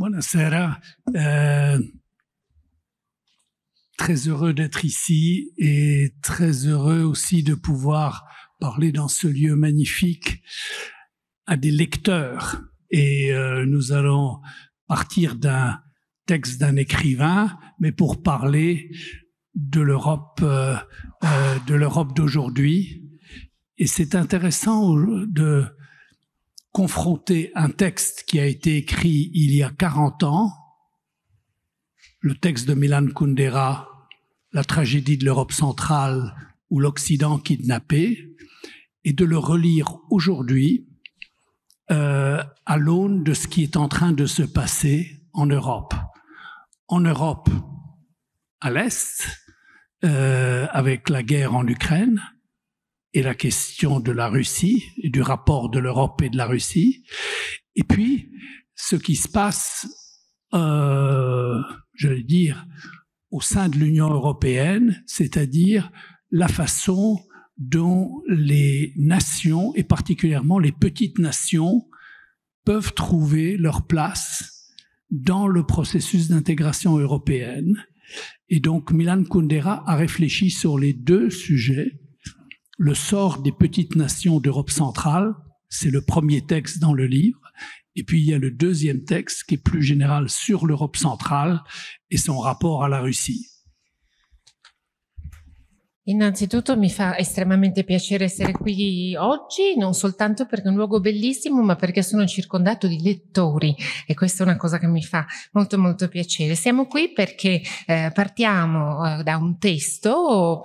Buonasera, très heureux d'être ici et très heureux aussi de pouvoir parler dans ce lieu magnifique à des lecteurs. Et nous allons partir d'un texte d'un écrivain, mais pour parler de l'Europe d'aujourd'hui. Et c'est intéressant de confronter un texte qui a été écrit il y a 40 ans, le texte de Milan Kundera, La tragédie de l'Europe centrale ou l'Occident kidnappé, et de le relire aujourd'hui à l'aune de ce qui est en train de se passer en Europe. En Europe, à l'Est, avec la guerre en Ukraine, et la question de la Russie, et du rapport de l'Europe et de la Russie, et puis ce qui se passe, je veux dire, au sein de l'Union européenne, c'est-à-dire la façon dont les nations, et particulièrement les petites nations, peuvent trouver leur place dans le processus d'intégration européenne. Et donc Milan Kundera a réfléchi sur les deux sujets. Le sort des petites nations d'Europe centrale, c'est le premier texte dans le livre, et puis il y a le deuxième texte qui est plus général sur l'Europe centrale e son rapport à la Russie. Innanzitutto mi fa estremamente piacere essere qui oggi, non soltanto perché è un luogo bellissimo, ma perché sono circondato di lettori, e questa è una cosa che mi fa molto molto piacere. Siamo qui perché partiamo da un testo,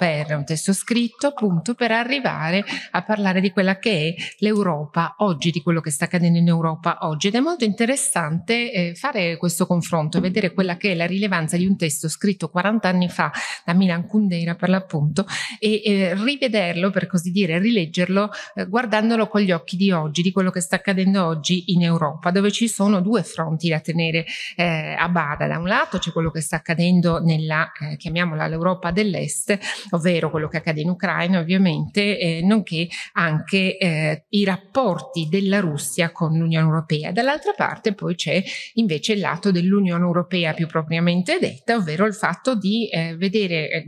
scritto appunto, per arrivare a parlare di quella che è l'Europa oggi, di quello che sta accadendo in Europa oggi, ed è molto interessante fare questo confronto, vedere quella che è la rilevanza di un testo scritto 40 anni fa da Milan Kundera, per l'appunto, e rivederlo, per così dire, rileggerlo guardandolo con gli occhi di oggi, di quello che sta accadendo oggi in Europa, dove ci sono due fronti da tenere a bada. Da un lato c'è quello che sta accadendo nella, chiamiamola, l'Europa dell'Est, ovvero quello che accade in Ucraina ovviamente, nonché anche i rapporti della Russia con l'Unione Europea. Dall'altra parte poi c'è invece il lato dell'Unione Europea più propriamente detta, ovvero il fatto di vedere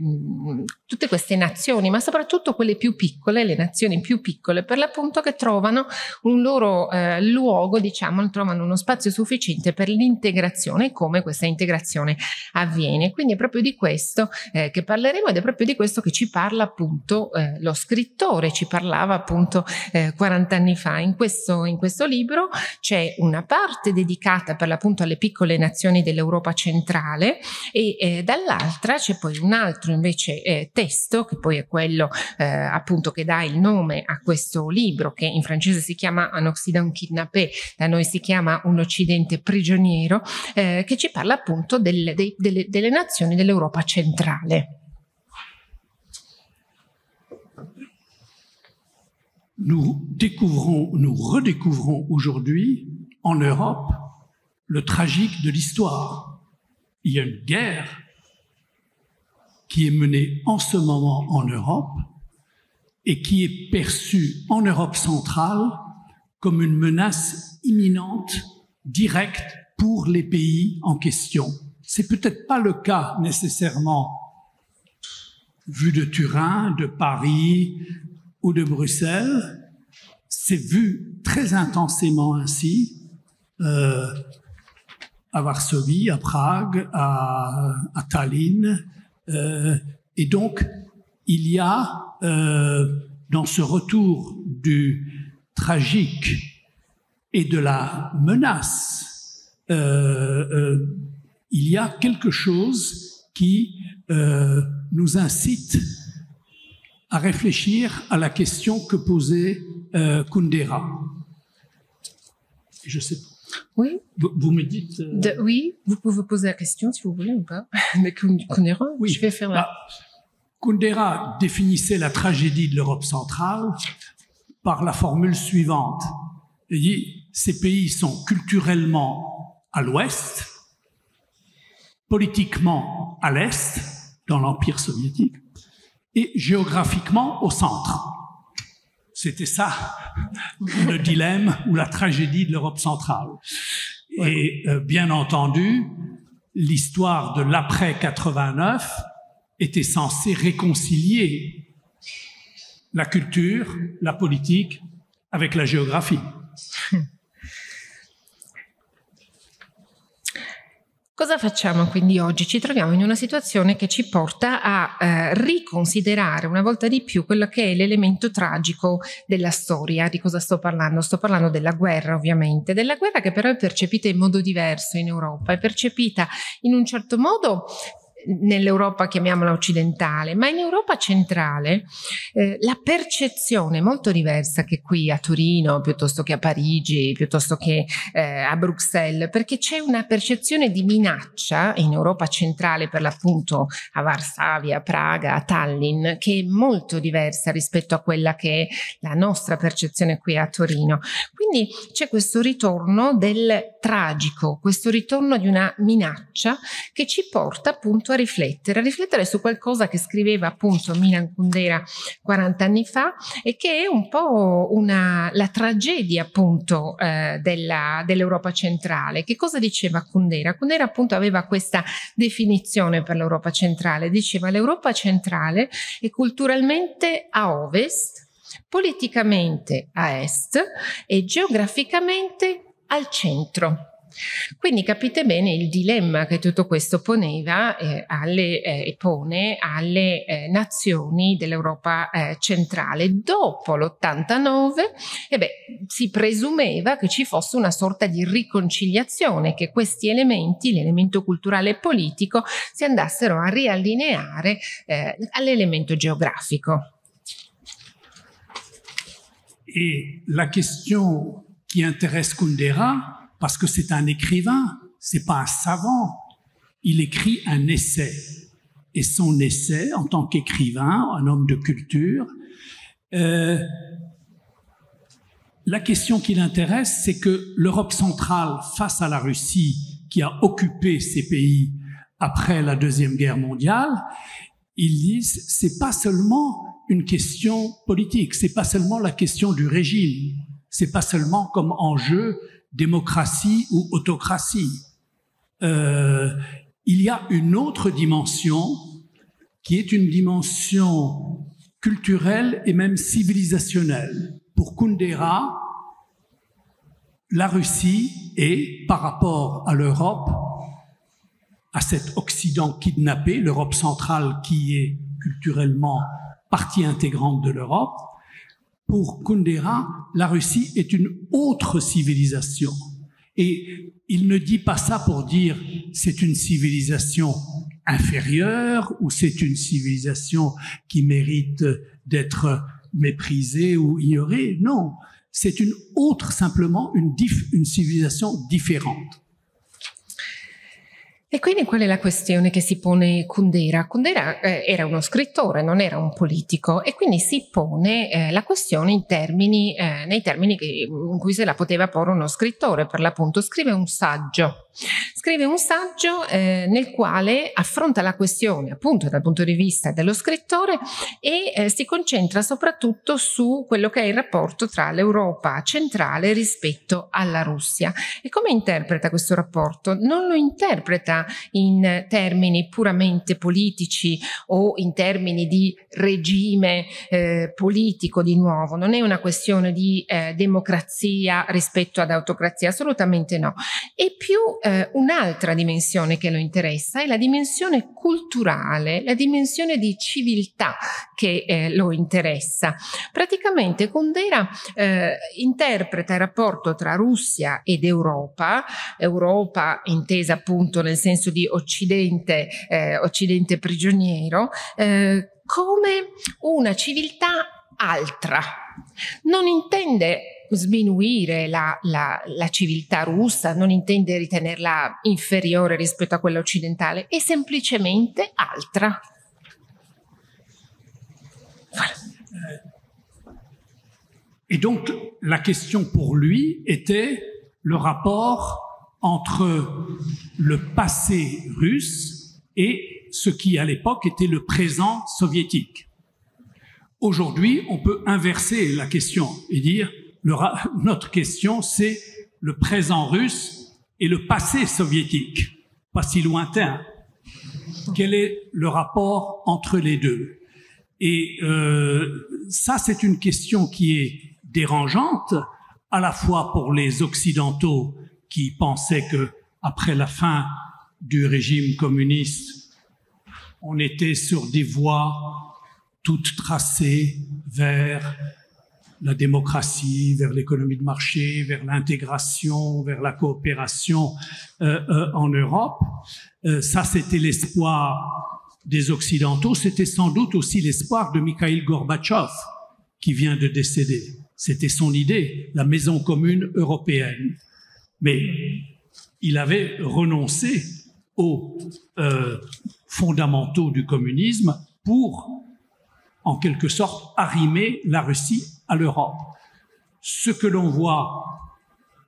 tutte queste nazioni, ma soprattutto quelle più piccole, le nazioni più piccole per l'appunto, che trovano un loro luogo, diciamo, trovano uno spazio sufficiente per l'integrazione e come questa integrazione avviene. Quindi è proprio di questo che parleremo, ed è proprio di questo che ci parla appunto lo scrittore, ci parlava appunto 40 anni fa. In questo libro c'è una parte dedicata per l'appunto alle piccole nazioni dell'Europa centrale, e dall'altra c'è poi un altro invece testo, che poi è quello appunto che dà il nome a questo libro, che in francese si chiama Un Occident kidnappé, da noi si chiama Un Occidente prigioniero, che ci parla appunto delle nazioni dell'Europa centrale. Nous redécouvrons aujourd'hui en Europe le tragique de l'histoire. Il y a une guerre qui est menée en ce moment en Europe et qui est perçue en Europe centrale comme une menace imminente, directe pour les pays en question. C'est peut-être pas le cas nécessairement vu de Turin, de Paris ou de Bruxelles. C'est vu très intensément ainsi à Varsovie, à Prague, à Tallinn. Et donc, il y a, dans ce retour du tragique et de la menace, il y a quelque chose qui nous incite à réfléchir à la question que posait Kundera. Je sais pas. Oui. Vous me dites... Oui, vous pouvez poser la question si vous voulez ou pas. Mais Kundera, oui. Je vais faire la... Kundera définissait la tragédie de l'Europe centrale par la formule suivante. Il dit, ces pays sont culturellement à l'ouest, politiquement à l'est, dans l'Empire soviétique, et géographiquement au centre. C'était ça, le dilemme ou la tragédie de l'Europe centrale. Et bien entendu, l'histoire de l'après-89 était censée réconcilier la culture, la politique avec la géographie. Cosa facciamo quindi oggi? Ci troviamo in una situazione che ci porta a riconsiderare una volta di più quello che è l'elemento tragico della storia. Di cosa sto parlando? Sto parlando della guerra, ovviamente, della guerra che però è percepita in modo diverso in Europa, è percepita in un certo modo nell'Europa, chiamiamola occidentale, ma in Europa centrale la percezione è molto diversa che qui a Torino, piuttosto che a Parigi, piuttosto che a Bruxelles, perché c'è una percezione di minaccia in Europa centrale, per l'appunto a Varsavia, a Praga, a Tallinn, che è molto diversa rispetto a quella che è la nostra percezione qui a Torino. Quindi c'è questo ritorno del tragico, questo ritorno di una minaccia che ci porta appunto a riflettere su qualcosa che scriveva appunto Milan Kundera 40 anni fa e che è un po' la tragedia appunto dell'Europa centrale. Che cosa diceva Kundera? Kundera appunto aveva questa definizione per l'Europa centrale, diceva: l'Europa centrale è culturalmente a ovest, politicamente a est e geograficamente al centro. Quindi capite bene il dilemma che tutto questo poneva e pone alle nazioni dell'Europa centrale. Dopo l'89 si presumeva che ci fosse una sorta di riconciliazione, che questi elementi, l'elemento culturale e politico, si andassero a riallineare all'elemento geografico. E la questione che interessa Kundera, parce que c'est un écrivain, c'est pas un savant. Il écrit un essai. Et son essai, en tant qu'écrivain, un homme de culture, la question qui l'intéresse, c'est que l'Europe centrale, face à la Russie, qui a occupé ces pays après la Deuxième Guerre mondiale, ils disent, c'est pas seulement une question politique, c'est pas seulement la question du régime, c'est pas seulement comme enjeu démocratie ou autocratie. Il y a une autre dimension qui est une dimension culturelle et même civilisationnelle. Pour Kundera, la Russie est, par rapport à l'Europe, à cet Occident kidnappé, l'Europe centrale qui est culturellement partie intégrante de l'Europe, pour Kundera, la Russie est une autre civilisation. Et il ne dit pas ça pour dire c'est une civilisation inférieure ou c'est une civilisation qui mérite d'être méprisée ou ignorée. Non, c'est une autre, simplement une civilisation différente. E quindi qual è la questione che si pone Kundera? Kundera era uno scrittore, non era un politico, e quindi si pone la questione nei termini in cui se la poteva porre uno scrittore. Per l'appunto scrive un saggio. Scrive un saggio nel quale affronta la questione appunto dal punto di vista dello scrittore e si concentra soprattutto su quello che è il rapporto tra l'Europa centrale rispetto alla Russia. E come interpreta questo rapporto? Non lo interpreta in termini puramente politici o in termini di regime politico di nuovo, non è una questione di democrazia rispetto ad autocrazia, assolutamente no. E più un'altra dimensione che lo interessa è la dimensione culturale, la dimensione di civiltà che lo interessa. Praticamente Kundera interpreta il rapporto tra Russia ed Europa, Europa intesa appunto nel senso di Occidente, Occidente prigioniero, come una civiltà altra. Non intende sminuire la civiltà russa, non intende ritenerla inferiore rispetto a quella occidentale, è semplicemente altra. Voilà. Et donc la question pour lui était le rapport entre le passé russe et ce qui à l'époque était le présent soviétique. Aujourd'hui, on peut inverser la question et dire notre question, c'est le présent russe et le passé soviétique, pas si lointain. Quel est le rapport entre les deux? Et ça, c'est une question qui est dérangeante, à la fois pour les Occidentaux qui pensaient que après la fin du régime communiste, on était sur des voies toutes tracées vers la démocratie, vers l'économie de marché, vers l'intégration, vers la coopération en Europe. Ça, c'était l'espoir des Occidentaux. C'était sans doute aussi l'espoir de Mikhail Gorbatchev, qui vient de décéder. C'était son idée, la maison commune européenne. Mais il avait renoncé aux fondamentaux du communisme pour, en quelque sorte, arrimer la Russie à l'Europe. Ce que l'on voit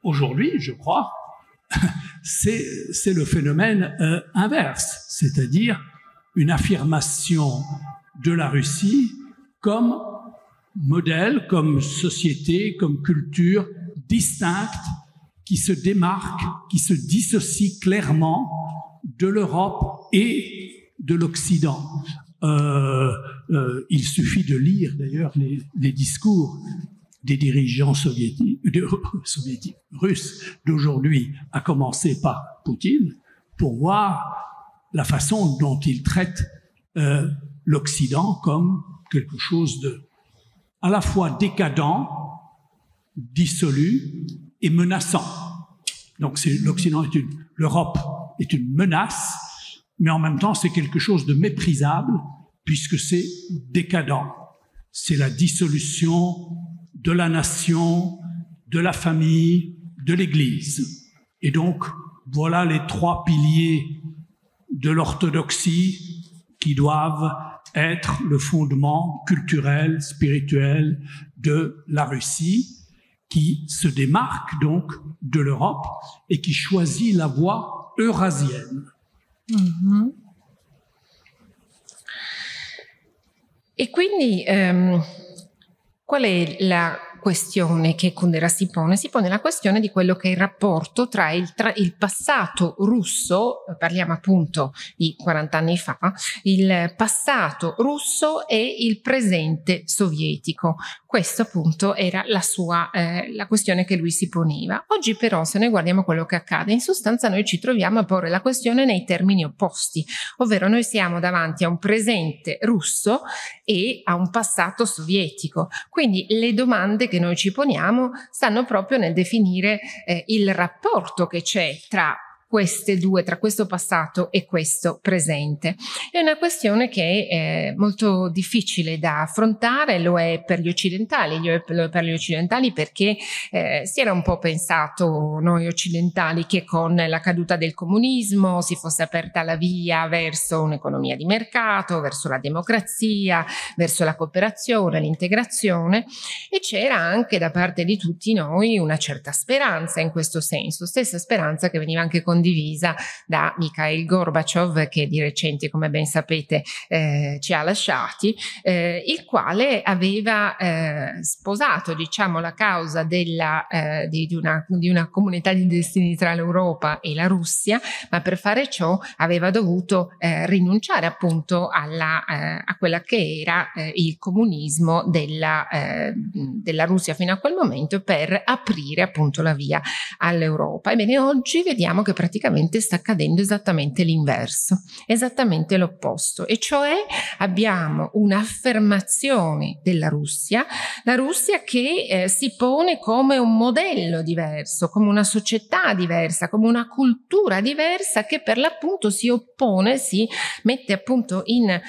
aujourd'hui, je crois, c'est le phénomène inverse, c'est-à-dire une affirmation de la Russie comme modèle, comme société, comme culture distincte, qui se démarque, qui se dissocie clairement de l'Europe et de l'Occident. Il suffit de lire d'ailleurs les discours des dirigeants soviétiques russes d'aujourd'hui, à commencer par Poutine, pour voir la façon dont ils traitent l'Occident comme quelque chose de à la fois décadent, dissolu et menaçant. Donc l'Occident est l'Europe est une menace, mais en même temps c'est quelque chose de méprisable, puisque c'est décadent. C'est la dissolution de la nation, de la famille, de l'Église. Et donc, voilà les trois piliers de l'orthodoxie qui doivent être le fondement culturel, spirituel de la Russie, qui se démarque donc de l'Europe et qui choisit la voie eurasienne. Mmh. E quindi qual è la questione che Kundera si pone? Si pone la questione di quello che è il rapporto tra il passato russo, parliamo appunto di 40 anni fa, il passato russo e il presente sovietico. Questo appunto era la questione che lui si poneva. Oggi però, se noi guardiamo quello che accade, in sostanza noi ci troviamo a porre la questione nei termini opposti, ovvero noi siamo davanti a un presente russo e a un passato sovietico. Quindi le domande che noi ci poniamo stanno proprio nel definire il rapporto che c'è tra queste due, tra questo passato e questo presente. È una questione che è molto difficile da affrontare, lo è per gli occidentali, perché si era un po' pensato, noi occidentali, che con la caduta del comunismo si fosse aperta la via verso un'economia di mercato, verso la democrazia, verso la cooperazione, l'integrazione, e c'era anche da parte di tutti noi una certa speranza in questo senso, stessa speranza che veniva anche condivisa da Mikhail Gorbachev, che di recente, come ben sapete, ci ha lasciati, il quale aveva sposato, diciamo, la causa di una comunità di destini tra l'Europa e la Russia, ma per fare ciò aveva dovuto rinunciare appunto a quella che era il comunismo della Russia fino a quel momento, per aprire appunto la via all'Europa. Ebbene, oggi vediamo che praticamente sta accadendo esattamente l'inverso, esattamente l'opposto, e cioè abbiamo un'affermazione della Russia, la Russia che si pone come un modello diverso, come una società diversa, come una cultura diversa, che per l'appunto si oppone, si mette appunto in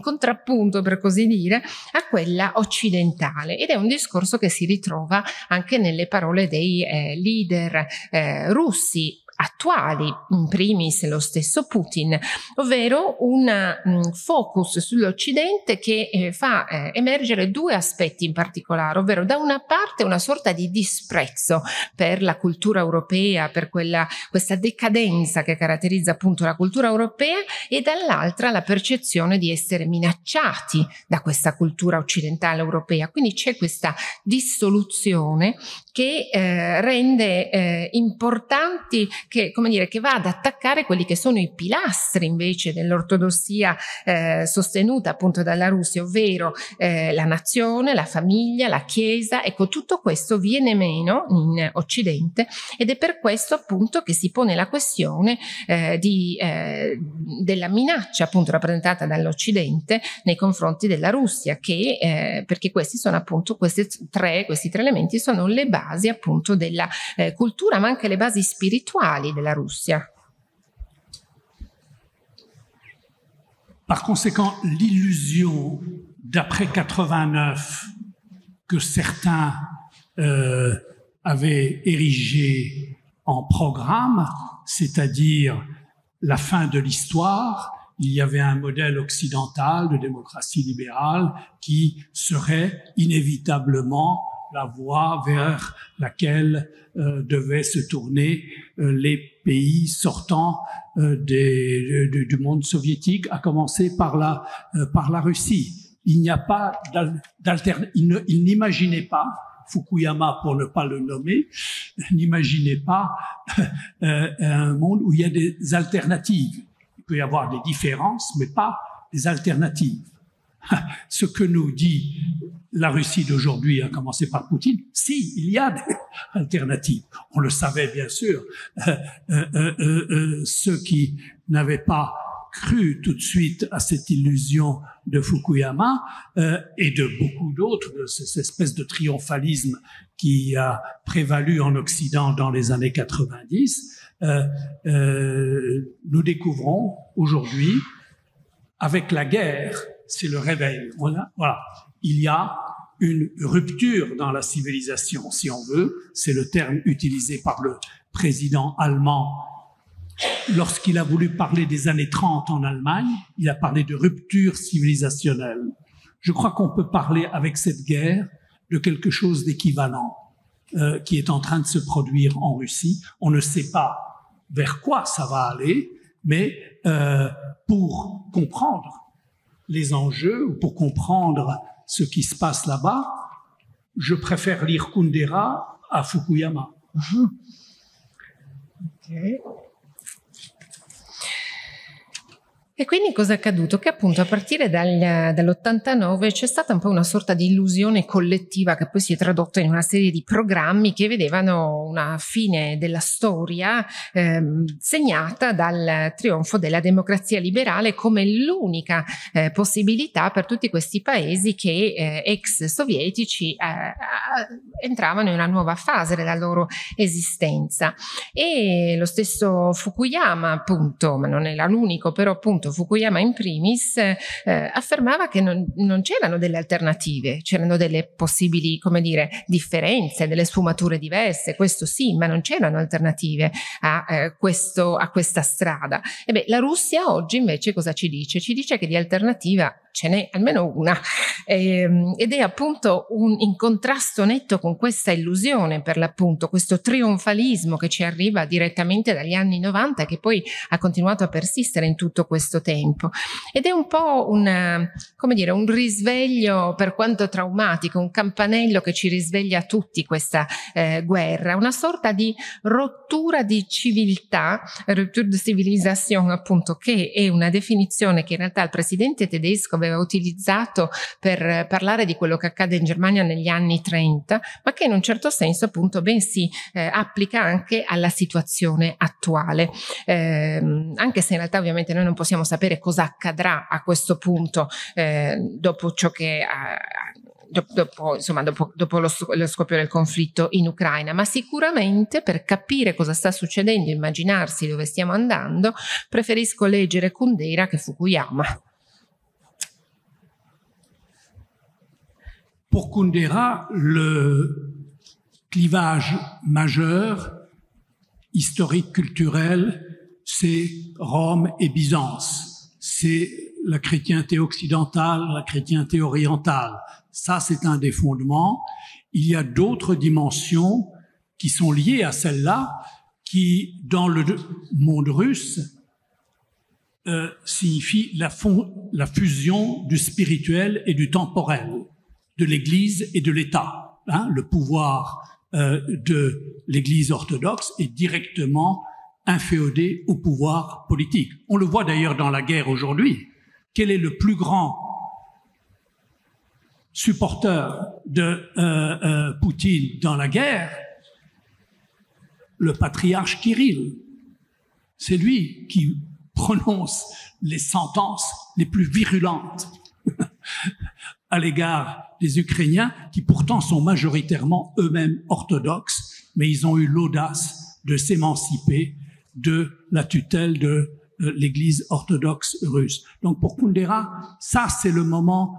contrappunto, per così dire, a quella occidentale, ed è un discorso che si ritrova anche nelle parole dei leader russi, attuali, in primis lo stesso Putin, ovvero un focus sull'Occidente che fa emergere due aspetti in particolare, ovvero da una parte una sorta di disprezzo per la cultura europea, per questa decadenza che caratterizza appunto la cultura europea, e dall'altra la percezione di essere minacciati da questa cultura occidentale europea. Quindi c'è questa dissoluzione che rende importanti, che va ad attaccare quelli che sono i pilastri invece dell'ortodossia sostenuta appunto dalla Russia, ovvero la nazione, la famiglia, la Chiesa. Ecco, tutto questo viene meno in Occidente ed è per questo appunto che si pone la questione della minaccia appunto rappresentata dall'Occidente nei confronti della Russia, che, perché questi sono appunto questi tre elementi sono le basi appunto della cultura, ma anche le basi spirituali della Russia. Par conséquent, l'illusion d'après 89 que certains avaient érigée en programme, c'est-à-dire la fin de l'histoire, il y avait un modèle occidental de démocratie libérale qui serait inévitablement la voie vers laquelle devaient se tourner les pays sortant du monde soviétique, à commencer par la Russie. Il n'y a pas d'alternative. Il n'imaginait pas, Fukuyama pour ne pas le nommer, n'imaginait pas un monde où il y a des alternatives. Il peut y avoir des différences, mais pas des alternatives. Ce que nous dit la Russie d'aujourd'hui, à commencer par Poutine, si, il y a des alternatives. On le savait, bien sûr. Ceux qui n'avaient pas cru tout de suite à cette illusion de Fukuyama et de beaucoup d'autres, de cette espèce de triomphalisme qui a prévalu en Occident dans les années 90, nous découvrons aujourd'hui, avec la guerre, c'est le réveil. Voilà. Il y a une rupture dans la civilisation, si on veut. C'est le terme utilisé par le président allemand lorsqu'il a voulu parler des années 30 en Allemagne. Il a parlé de rupture civilisationnelle. Je crois qu'on peut parler avec cette guerre de quelque chose d'équivalent qui est en train de se produire en Russie. On ne sait pas vers quoi ça va aller, mais pour comprendre les enjeux, pour comprendre ce qui se passe là-bas, je préfère lire Kundera à Fukuyama. Okay. E quindi cosa è accaduto? Che appunto a partire dall'89 c'è stata un po' una sorta di illusione collettiva che poi si è tradotta in una serie di programmi che vedevano una fine della storia segnata dal trionfo della democrazia liberale come l'unica possibilità per tutti questi paesi che ex sovietici entravano in una nuova fase della loro esistenza. E lo stesso Fukuyama appunto, ma non era l'unico, però appunto Fukuyama in primis affermava che non c'erano delle alternative, c'erano delle possibili, come dire, differenze, delle sfumature diverse, questo sì, ma non c'erano alternative a questa strada. E beh, la Russia oggi invece cosa ci dice? Ci dice che di alternativa ce n'è almeno una, ed è appunto in contrasto netto con questa illusione, per l'appunto questo trionfalismo che ci arriva direttamente dagli anni 90 e che poi ha continuato a persistere in tutto questo tempo, ed è un po' un risveglio, per quanto traumatico, un campanello che ci risveglia tutti questa guerra, una sorta di rottura di civiltà, rupture de civilisation appunto, che è una definizione che in realtà il presidente tedesco aveva utilizzato per parlare di quello che accade in Germania negli anni 30, ma che in un certo senso appunto ben si applica anche alla situazione attuale, anche se in realtà ovviamente noi non possiamo sapere cosa accadrà a questo punto dopo ciò che dopo lo scoppio del conflitto in Ucraina, ma sicuramente per capire cosa sta succedendo, immaginarsi dove stiamo andando, preferisco leggere Kundera che Fukuyama. Pour Kundera, le clivage majeur historique, culturelle, c'est Rome et Byzance, c'est la chrétienté occidentale, la chrétienté orientale. Ça, c'est un des fondements. Il y a d'autres dimensions qui sont liées à celle-là, qui, dans le monde russe, signifie la fusion du spirituel et du temporel, de l'Église et de l'État. Hein, le pouvoir de l'Église orthodoxe est directement inféodé au pouvoir politique. On le voit d'ailleurs dans la guerre aujourd'hui. Quel est le plus grand supporteur de Poutine dans la guerre? Le patriarche Kirill. C'est lui qui prononce les sentences les plus virulentes à l'égard des Ukrainiens, qui pourtant sont majoritairement eux-mêmes orthodoxes, mais ils ont eu l'audace de s'émanciper de la tutelle de l'Église orthodoxe russe. Donc pour Kundera, ça c'est le moment,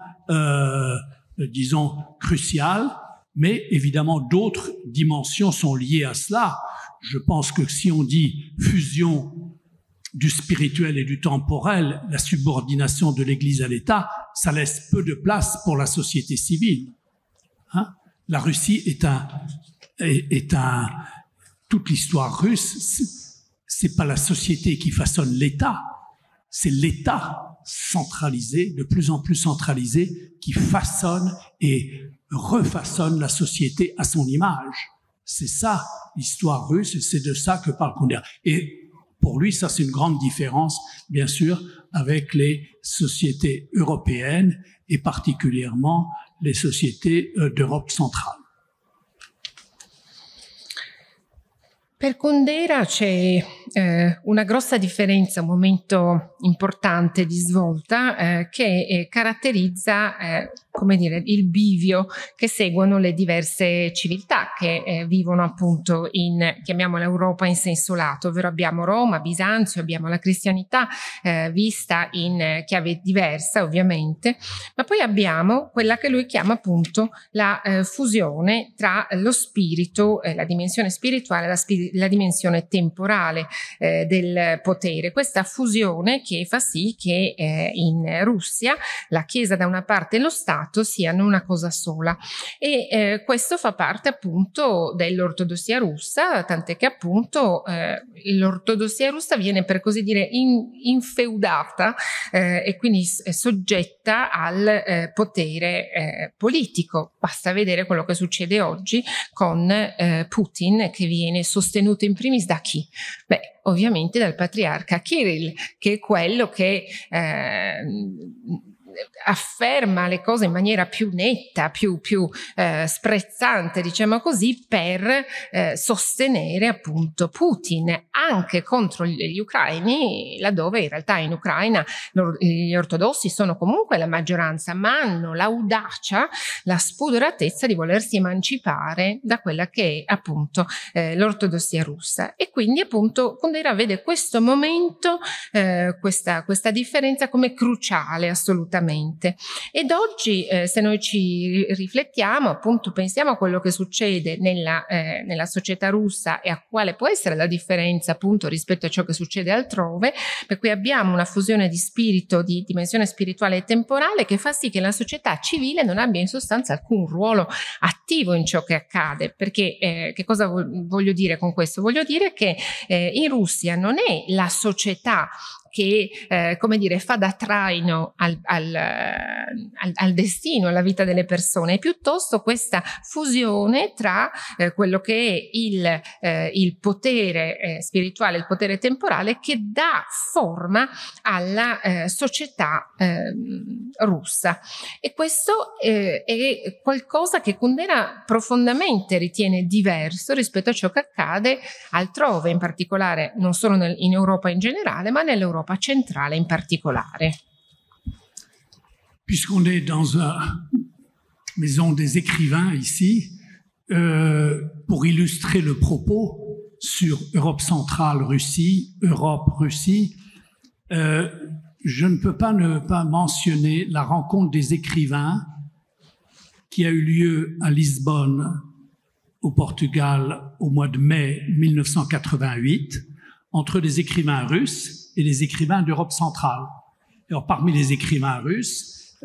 disons, crucial, mais évidemment d'autres dimensions sont liées à cela. Je pense que si on dit fusion du spirituel et du temporel, la subordination de l'Église à l'État, ça laisse peu de place pour la société civile. Hein? La Russie est un... Toute l'histoire russe, c'est pas la société qui façonne l'État, c'est l'État centralisé, de plus en plus centralisé, qui façonne et refaçonne la société à son image. C'est ça l'histoire russe, et c'est de ça que parle Kundera. Et pour lui, ça c'est une grande différence, bien sûr, avec les sociétés européennes et particulièrement les sociétés d'Europe centrale. Per Kundera c'è una grossa differenza, un momento importante di svolta che caratterizza come dire, il bivio che seguono le diverse civiltà che vivono appunto in, chiamiamola, Europa in senso lato, ovvero abbiamo Roma, Bisanzio, abbiamo la cristianità vista in chiave diversa ovviamente, ma poi abbiamo quella che lui chiama appunto la fusione tra lo spirito, la dimensione spirituale e la dimensione temporale del potere. Questa fusione che fa sì che in Russia la Chiesa da una parte e lo Stato siano una cosa sola, e questo fa parte appunto dell'ortodossia russa, tant'è che appunto l'ortodossia russa viene per così dire infeudata e quindi è soggetta al potere politico. Basta vedere quello che succede oggi con Putin, che viene sostenuto in primis da chi? Beh, ovviamente dal patriarca Kirill, che è quello che afferma le cose in maniera più netta, più sprezzante, diciamo così, per sostenere appunto Putin anche contro gli ucraini, laddove in realtà in Ucraina gli ortodossi sono comunque la maggioranza, ma hanno l'audacia, la spudoratezza di volersi emancipare da quella che è appunto l'ortodossia russa. E quindi appunto Kundera vede questo momento, questa differenza come cruciale assolutamente. Ed oggi se noi ci riflettiamo, appunto pensiamo a quello che succede nella società russa e a quale può essere la differenza appunto rispetto a ciò che succede altrove, per cui abbiamo una fusione di spirito, di dimensione spirituale e temporale, che fa sì che la società civile non abbia in sostanza alcun ruolo attivo in ciò che accade, perché che cosa voglio dire con questo? Voglio dire che in Russia non è la società che come dire, fa da traino al destino, alla vita delle persone, è piuttosto questa fusione tra quello che è il potere spirituale, il potere temporale, che dà forma alla società russa. E questo è qualcosa che Kundera profondamente ritiene diverso rispetto a ciò che accade altrove, in particolare non solo in Europa in generale, ma nell'Europa centrale in particolare. Puisqu'on est dans une maison des écrivains ici, pour illustrer le propos sur Europe centrale, Russie, Europe, Russie, je ne peux pas ne pas mentionner la rencontre des écrivains qui a eu lieu à Lisbonne au Portugal au mois de mai 1988 entre des écrivains russes et des écrivains d'Europe centrale. Alors, parmi les écrivains russes,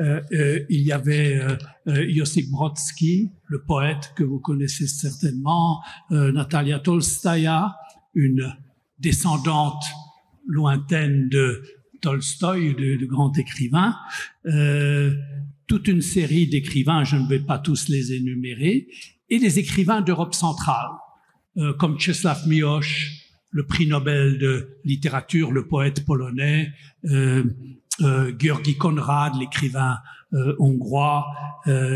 il y avait Josip Brodsky, le poète que vous connaissez certainement, Tatiana Tolstaia, une descendante lointaine de Tolstoï, de grand écrivain, toute une série d'écrivains, je ne vais pas tous les énumérer, et des écrivains d'Europe centrale, comme Czesław Miłosz, le prix Nobel de littérature, le poète polonais, György Konrád, l'écrivain hongrois,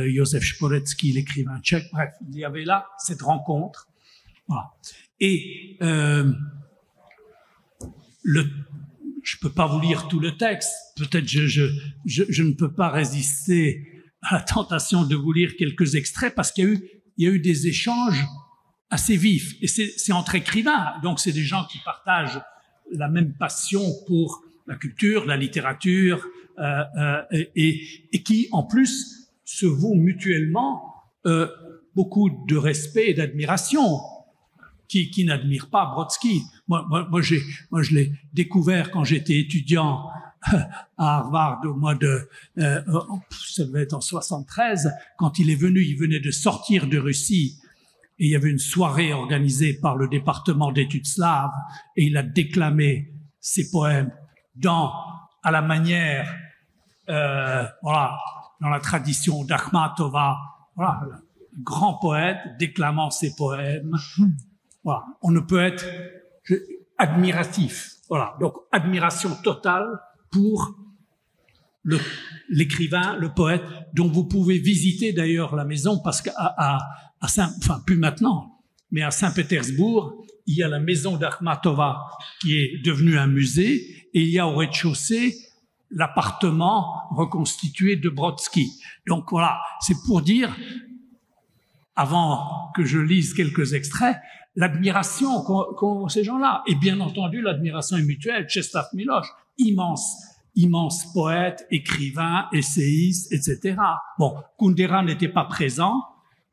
Josef Sporecki, l'écrivain tchèque. Bref, il y avait là cette rencontre. Voilà. Et je ne peux pas vous lire tout le texte. Peut-être je ne peux pas résister à la tentation de vous lire quelques extraits parce qu'il y a eu, des échanges assez vifs. Et c'est entre écrivains. Donc, c'est des gens qui partagent la même passion pour la culture, la littérature, et qui, en plus, se vouent mutuellement beaucoup de respect et d'admiration. Qui n'admire pas Brodsky. Moi, je l'ai découvert quand j'étais étudiant à Harvard au mois de, ça devait être en 73, quand il est venu, il venait de sortir de Russie et il y avait une soirée organisée par le département d'études slaves et il a déclamé ses poèmes à la manière, voilà, dans la tradition d'Akhmatova, voilà, grand poète déclamant ses poèmes. Voilà. On ne peut être admiratif. Voilà. Donc, admiration totale pour l'écrivain, le poète, dont vous pouvez visiter d'ailleurs la maison, parce qu'à enfin, plus maintenant, mais à Saint-Pétersbourg, il y a la maison d'Akhmatova qui est devenue un musée, et il y a au rez-de-chaussée l'appartement reconstitué de Brodsky. Donc voilà, c'est pour dire, avant que je lise quelques extraits, l'admiration qu'ont ces gens-là. Et bien entendu, l'admiration est mutuelle. Czesław Miłosz, immense poète, écrivain, essayiste, etc. Bon, Kundera n'était pas présent,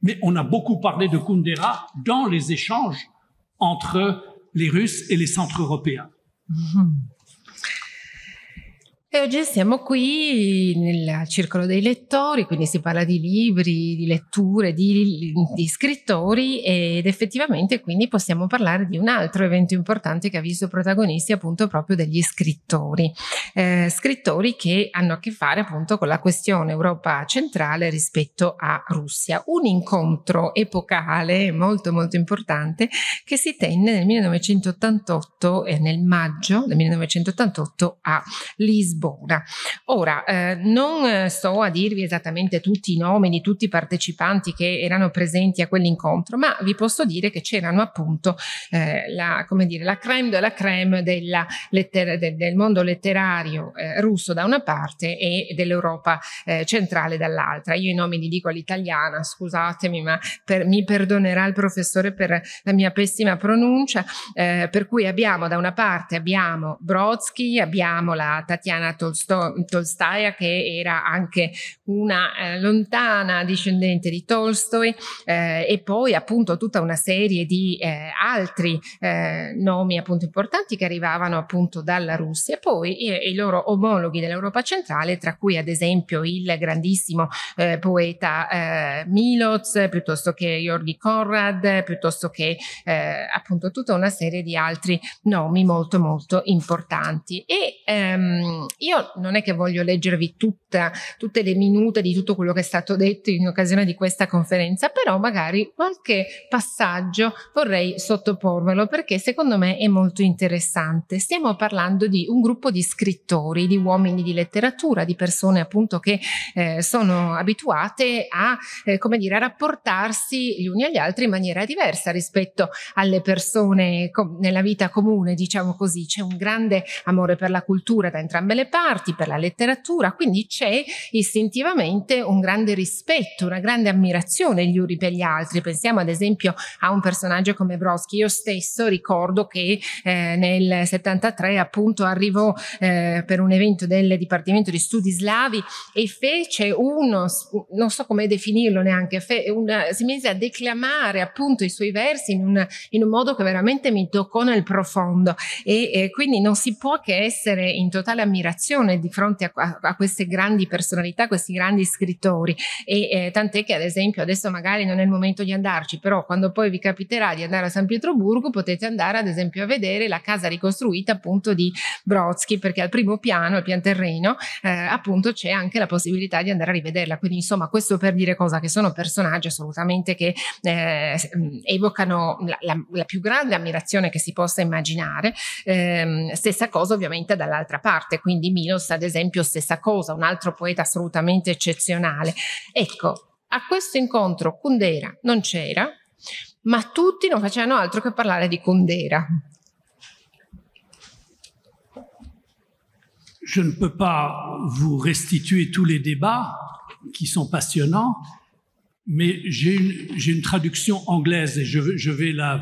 mais on a beaucoup parlé de Kundera dans les échanges entre les Russes et les centres européens. Mm-hmm. E oggi siamo qui nel circolo dei lettori, quindi si parla di libri, di letture, di scrittori, ed effettivamente quindi possiamo parlare di un altro evento importante che ha visto protagonisti appunto proprio degli scrittori. Scrittori che hanno a che fare appunto con la questione Europa centrale rispetto a Russia. Un incontro epocale molto molto importante che si tenne nel 1988 e nel maggio del 1988 a Lisbona. Ora, non so a dirvi esattamente tutti i nomi di tutti i partecipanti che erano presenti a quell'incontro, ma vi posso dire che c'erano appunto la crème de la crème del mondo letterario russo da una parte e dell'Europa centrale dall'altra. Io i nomi li dico all'italiana, scusatemi, ma mi perdonerà il professore per la mia pessima pronuncia, per cui abbiamo da una parte Brodsky, abbiamo la Tatiana Tolstaia, che era anche una lontana discendente di Tolstoi, e poi appunto tutta una serie di altri nomi appunto importanti che arrivavano appunto dalla Russia, e poi i loro omologhi dell'Europa centrale, tra cui ad esempio il grandissimo poeta Miloš, piuttosto che György Konrád, piuttosto che appunto tutta una serie di altri nomi molto molto importanti. E io non è che voglio leggervi tutte le minute di tutto quello che è stato detto in occasione di questa conferenza, però magari qualche passaggio vorrei sottoporvelo, perché secondo me è molto interessante. Stiamo parlando di un gruppo di scrittori, di uomini di letteratura, di persone appunto che sono abituate a, come dire, a rapportarsi gli uni agli altri in maniera diversa rispetto alle persone nella vita comune, diciamo così. C'è un grande amore per la cultura da entrambe le le parti, per la letteratura, quindi c'è istintivamente un grande rispetto, una grande ammirazione gli uni per gli altri. Pensiamo ad esempio a un personaggio come Brodsky. Io stesso ricordo che nel 73 appunto arrivò per un evento del Dipartimento di Studi Slavi e fece uno, non so come definirlo neanche, si mise a declamare appunto i suoi versi in un modo che veramente mi toccò nel profondo, e quindi non si può che essere in totale ammirazione di fronte a queste grandi personalità, questi grandi scrittori, e tant'è che ad esempio adesso magari non è il momento di andarci, però quando poi vi capiterà di andare a San Pietroburgo potete andare ad esempio a vedere la casa ricostruita appunto di Brodsky, perché al primo piano, al pianterreno, appunto c'è anche la possibilità di andare a rivederla. Quindi insomma, questo per dire cosa, che sono personaggi assolutamente che evocano la più grande ammirazione che si possa immaginare. Stessa cosa ovviamente dall'altra parte, quindi Milos ad esempio stessa cosa, un altro poeta assolutamente eccezionale. Ecco, a questo incontro Kundera non c'era, ma tutti non facevano altro che parlare di Kundera. Je ne peux pas vous restituer tous les débats qui sont passionnants, mais j'ai une traduction anglaise et je vais la,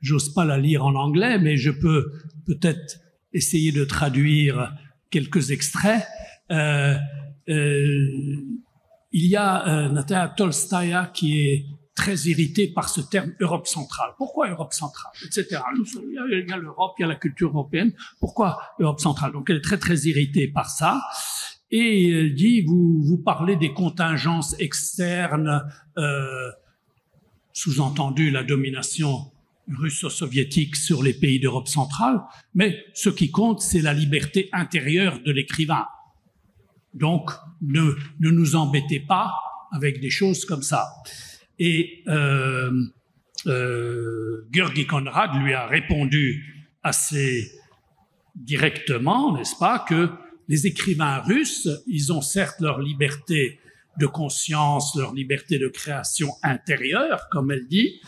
j'ose pas la lire en anglais, mais je peux peut-être essayer de traduire quelques extraits. Il y a Tatiana Tolstaia qui est très irritée par ce terme Europe centrale. Pourquoi Europe centrale, etc. Il y a l'Europe, il y a la culture européenne. Pourquoi Europe centrale? Donc elle est très très irritée par ça. Et il dit, vous parlez des contingences externes, sous-entendu la domination russo-soviétique sur les pays d'Europe centrale, mais ce qui compte, c'est la liberté intérieure de l'écrivain. Donc, ne nous embêtez pas avec des choses comme ça. Et György Konrád lui a répondu assez directement, n'est-ce pas, que les écrivains russes, ils ont certes leur liberté de conscience, leur liberté de création intérieure, comme elle dit,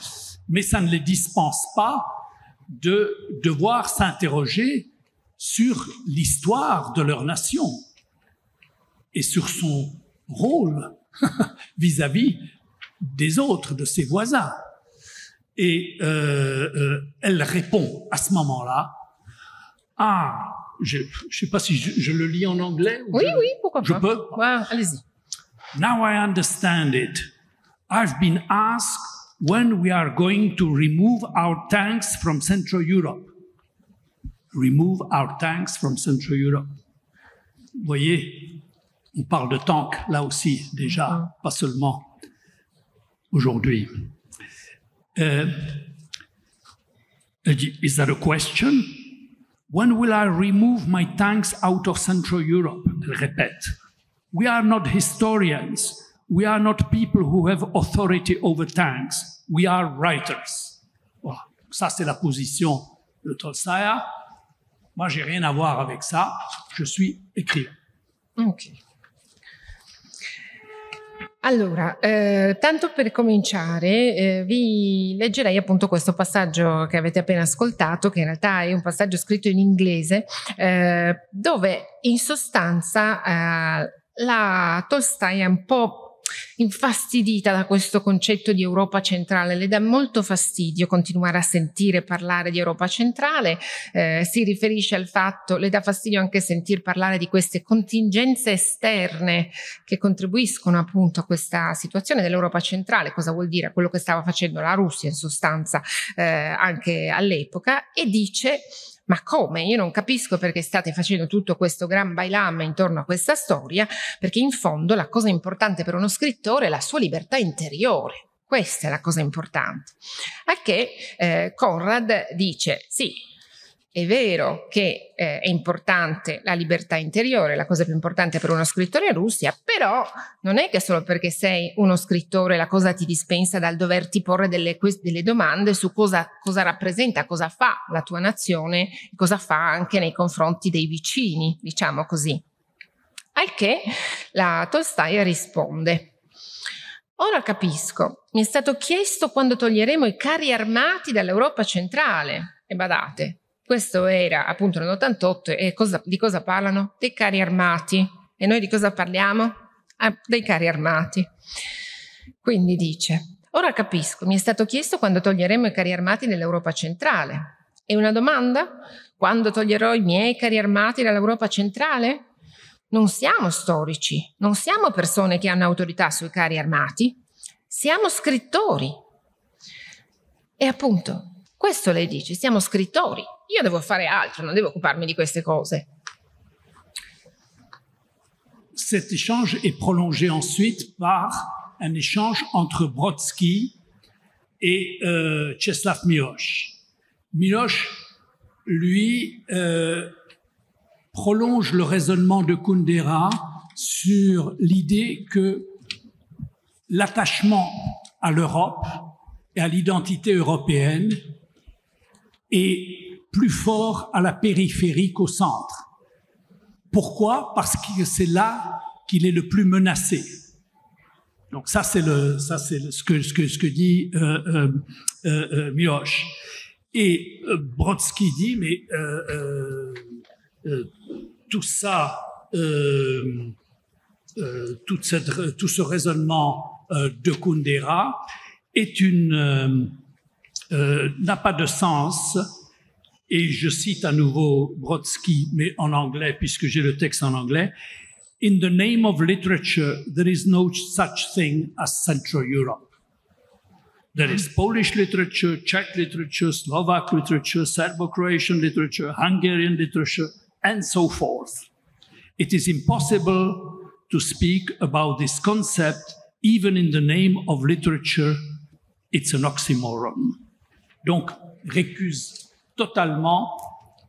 mais ça ne les dispense pas de devoir s'interroger sur l'histoire de leur nation et sur son rôle vis-à-vis des autres, de ses voisins. Et elle répond à ce moment-là « Ah !» Je ne sais pas si je le lis en anglais. Ou oui, oui, pourquoi pas. Je peux? Well, allez-y. Now I understand it. I've been asked when we are going to remove our tanks from Central Europe. Remove our tanks from Central Europe. Vous voyez, on parle de tanks là aussi déjà, pas seulement aujourd'hui. Elle dit, is that a question? When will I remove my tanks out of Central Europe? Elle répète. We are not historians. We are not people who have authority over tanks. We are writers. Voilà. Ça, c'est la position de Tolstaïa. Moi, j'ai rien à voir avec ça. Je suis écrivain. OK. Allora, tanto per cominciare vi leggerei appunto questo passaggio che avete appena ascoltato, che in realtà è un passaggio scritto in inglese, dove in sostanza la Tolstaia è un po' infastidita da questo concetto di Europa centrale, le dà molto fastidio continuare a sentire parlare di Europa centrale, si riferisce al fatto, le dà fastidio anche sentir parlare di queste contingenze esterne che contribuiscono appunto a questa situazione dell'Europa centrale. Cosa vuol dire? Quello che stava facendo la Russia in sostanza anche all'epoca, e dice: ma come? Io non capisco perché state facendo tutto questo gran bailam intorno a questa storia, perché in fondo la cosa importante per uno scrittore è la sua libertà interiore. Questa è la cosa importante. A che Konrád dice: sì, è vero che è importante la libertà interiore, la cosa più importante per uno scrittore in Russia, però non è che solo perché sei uno scrittore la cosa ti dispensa dal doverti porre delle domande su cosa rappresenta, cosa fa la tua nazione, cosa fa anche nei confronti dei vicini, diciamo così. Al che la Tolstaia risponde: ora capisco, mi è stato chiesto quando toglieremo i carri armati dall'Europa centrale, e badate, Questo era appunto nell'88 e di cosa parlano? Dei carri armati. E noi di cosa parliamo? Dei carri armati. Quindi dice: ora capisco, mi è stato chiesto quando toglieremo i carri armati dall'Europa centrale. È una domanda? Quando toglierò i miei carri armati dall'Europa centrale? Non siamo storici, non siamo persone che hanno autorità sui carri armati, siamo scrittori. E appunto, questo lei dice, siamo scrittori. Io devo fare altro, non devo occuparmi di queste cose. Cet échange est prolongé ensuite par un échange entre Brodsky et Czesław Miłosz. Miłosz, lui, prolonge le raisonnement de Kundera sur l'idée que l'attachement à l'Europe et à l'identité européenne est plus fort à la périphérie qu'au centre. Pourquoi? Parce que c'est là qu'il est le plus menacé. Donc ça, c'est ce que dit Miłosz. Et Brodsky dit, mais tout ça, tout ce raisonnement de Kundera est n'a pas de sens. Et je cite à nouveau Brodsky, mais en anglais, puisque j'ai le texte en anglais. « In the name of literature, there is no such thing as Central Europe. There is Polish literature, Czech literature, Slovak literature, Serbo-Croatian literature, Hungarian literature, and so forth. It is impossible to speak about this concept, even in the name of literature. It's an oxymoron. » Donc, récuse totalement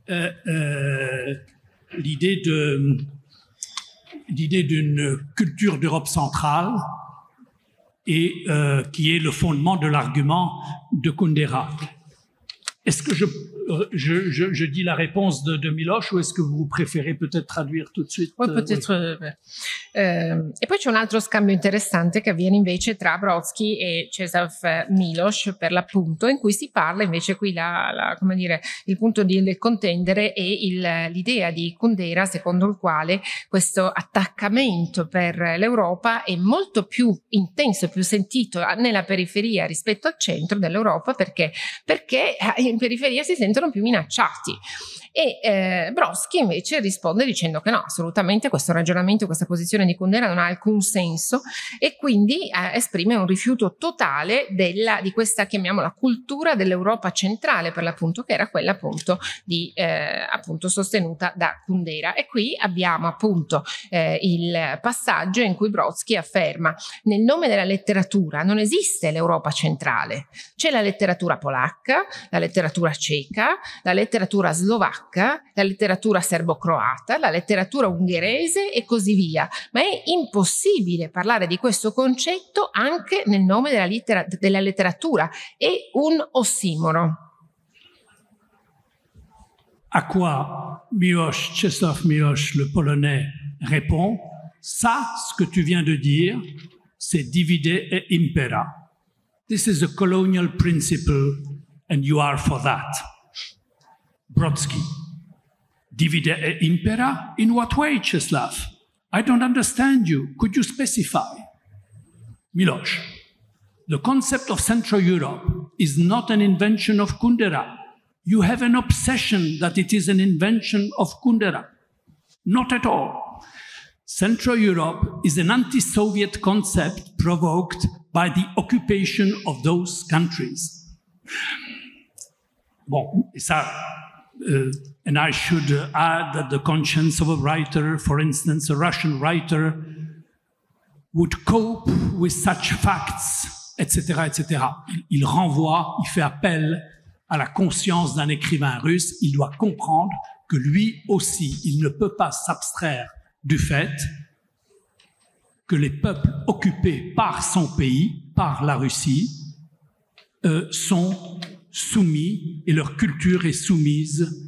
l'idée d'une culture d'Europe centrale et qui est le fondement de l'argument de Kundera. Est-ce que je dis la réponse de Miłosz ou est-ce que vous préférez peut-être traduire tout de suite? Oui, peut-être. Oui. E poi c'è un altro scambio interessante che avviene invece tra Brodsky e Czesław Miłosz, per l'appunto, in cui si parla invece qui come dire, il punto del contendere e l'idea di Kundera secondo il quale questo attaccamento per l'Europa è molto più intenso, più sentito nella periferia rispetto al centro dell'Europa perché in periferia si sente più minacciati. E Brodsky invece risponde dicendo che no, assolutamente questo ragionamento, questa posizione di Kundera non ha alcun senso, e quindi esprime un rifiuto totale di questa, chiamiamola, cultura dell'Europa centrale, per l'appunto, che era quella appunto appunto sostenuta da Kundera. E qui abbiamo appunto il passaggio in cui Brodsky afferma: nel nome della letteratura non esiste l'Europa centrale, c'è la letteratura polacca, la letteratura ceca, la letteratura slovacca, la letteratura serbo-croata, la letteratura ungherese e così via, ma è impossibile parlare di questo concetto anche nel nome della letteratura, è un ossimoro. À quoi Miłosz, Czesław Miłosz, le polonais, répond: ça, ce que tu viens de dire, c'est divide et impera. This is a colonial principle and you are for that. Brodsky: divide et impera? In what way, Czesław? I don't understand you. Could you specify? Miłosz: the concept of Central Europe is not an invention of Kundera. You have an obsession that it is an invention of Kundera. Not at all. Central Europe is an anti-Soviet concept provoked by the occupation of those countries. Bon, et ça... and I should add that the conscience of a writer, for instance, a Russian writer, would cope with such facts, etc., etc. Il renvoie, il fait appel à la conscience d'un écrivain russe. Il doit comprendre que lui aussi, il ne peut pas s'abstraire du fait que les peuples occupés par son pays, par la Russie, sont soumis, et leur culture est soumise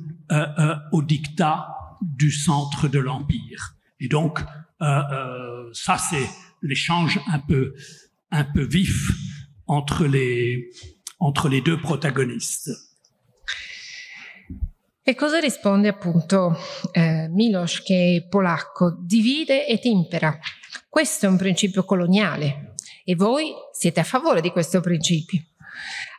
au diktat du centre de l'Empire. Et donc, ça c'est l'échange un peu vif entre les deux protagonistes. E cosa risponde appunto Miloš, che è polacco? Divide et impera. Questo è un principio coloniale e voi siete a favore di questo principio.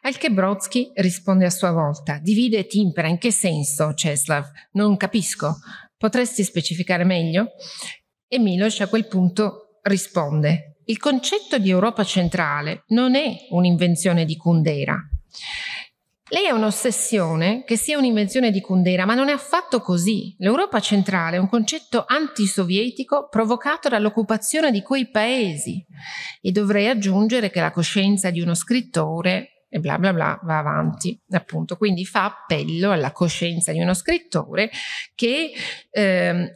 Al che Brodsky risponde a sua volta: divide et impera, in che senso, Czesław? Non capisco, potresti specificare meglio? E Miloš a quel punto risponde: il concetto di Europa centrale non è un'invenzione di Kundera. Lei ha un'ossessione che sia un'invenzione di Kundera, ma non è affatto così. L'Europa centrale è un concetto antisovietico provocato dall'occupazione di quei paesi. E dovrei aggiungere che la coscienza di uno scrittore, e bla bla bla, va avanti, appunto. Quindi fa appello alla coscienza di uno scrittore che,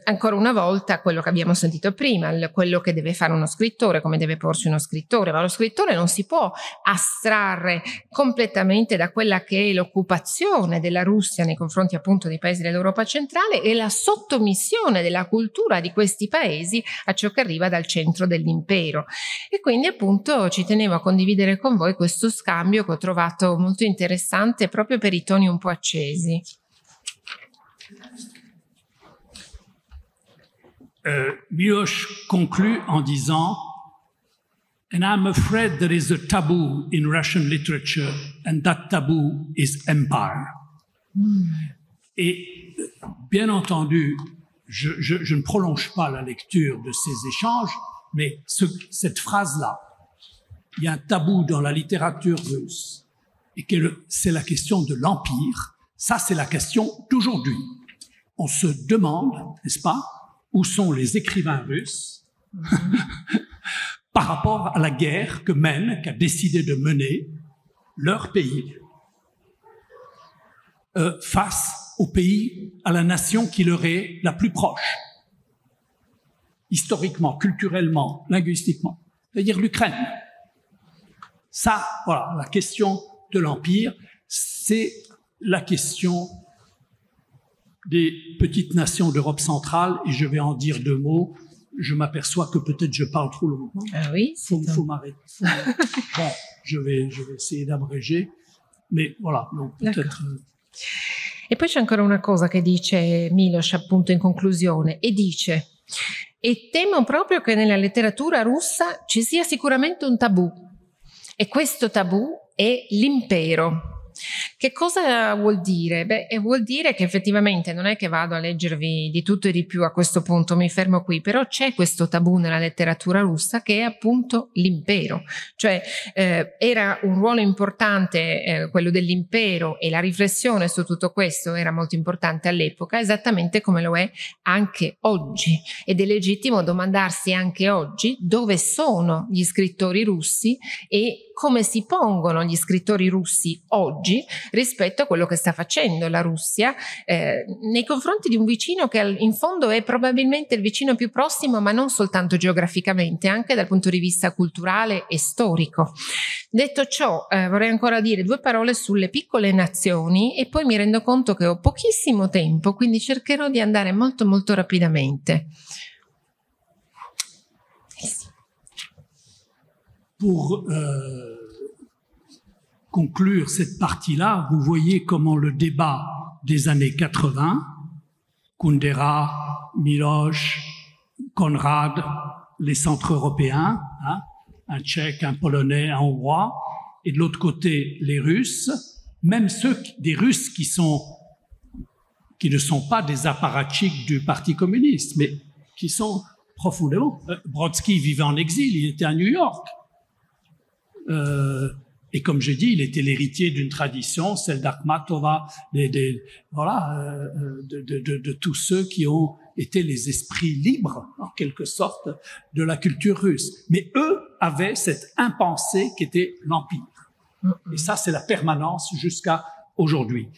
ancora una volta, quello che abbiamo sentito prima, quello che deve fare uno scrittore, come deve porsi uno scrittore, ma lo scrittore non si può astrarre completamente da quella che è l'occupazione della Russia nei confronti appunto dei paesi dell'Europa centrale e la sottomissione della cultura di questi paesi a ciò che arriva dal centro dell'impero. E quindi appunto ci tenevo a condividere con voi questo scambio che ho trovato molto interessante proprio per i toni un po' accesi. Miloš conclut en disant, and I'm afraid there is a taboo in Russian literature, and that taboo is empire. Et bien entendu, je ne prolonge pas la lecture de ces échanges, mais cette phrase-là, il y a un tabou dans la littérature russe, et que c'est la question de l'empire. Ça, c'est la question d'aujourd'hui. On se demande, n'est-ce pas, où sont les écrivains russes par rapport à la guerre que mène, qu'a décidé de mener leur pays, face au pays, à la nation qui leur est la plus proche, historiquement, culturellement, linguistiquement, c'est-à-dire l'Ukraine. Ça, voilà, la question de l'Empire, c'est la question des petites nations d'Europe centrale, et je vais en dire deux mots. Je m'aperçois que peut-être je parle trop longtemps. Ah oui, faut m'arrêter. Bon, je vais essayer d'abréger, mais voilà, donc peut-être... E poi c'è ancora una cosa che dice Miloš appunto in conclusione, e dice: e temo proprio che nella letteratura russa ci sia sicuramente un tabù. E questo tabù è l'impero. Che cosa vuol dire? Beh, vuol dire che effettivamente non è che vado a leggervi di tutto e di più a questo punto, mi fermo qui, però c'è questo tabù nella letteratura russa che è appunto l'impero, cioè era un ruolo importante quello dell'impero, e la riflessione su tutto questo era molto importante all'epoca, esattamente come lo è anche oggi, ed è legittimo domandarsi anche oggi dove sono gli scrittori russi e come si pongono gli scrittori russi oggi rispetto a quello che sta facendo la Russia nei confronti di un vicino che in fondo è probabilmente il vicino più prossimo, ma non soltanto geograficamente, anche dal punto di vista culturale e storico. Detto ciò, vorrei ancora dire due parole sulle piccole nazioni, e poi mi rendo conto che ho pochissimo tempo, quindi cercherò di andare molto molto rapidamente. Pour conclure cette partie-là, vous voyez comment le débat des années 80, Kundera, Miloš, Konrád, les centres européens, hein, un Tchèque, un Polonais, un Hongrois, et de l'autre côté les Russes, même ceux des Russes qui ne sont pas des apparatchiks du Parti communiste, mais qui sont profondément... Brodsky vivait en exil, il était à New York. Et comme j'ai dit, il était l'héritier d'une tradition, celle d'Akhmatova, de tous ceux qui ont été les esprits libres, en quelque sorte, de la culture russe. Mais eux avaient cette impensée qui était l'Empire. Et ça, c'est la permanence jusqu'à aujourd'hui.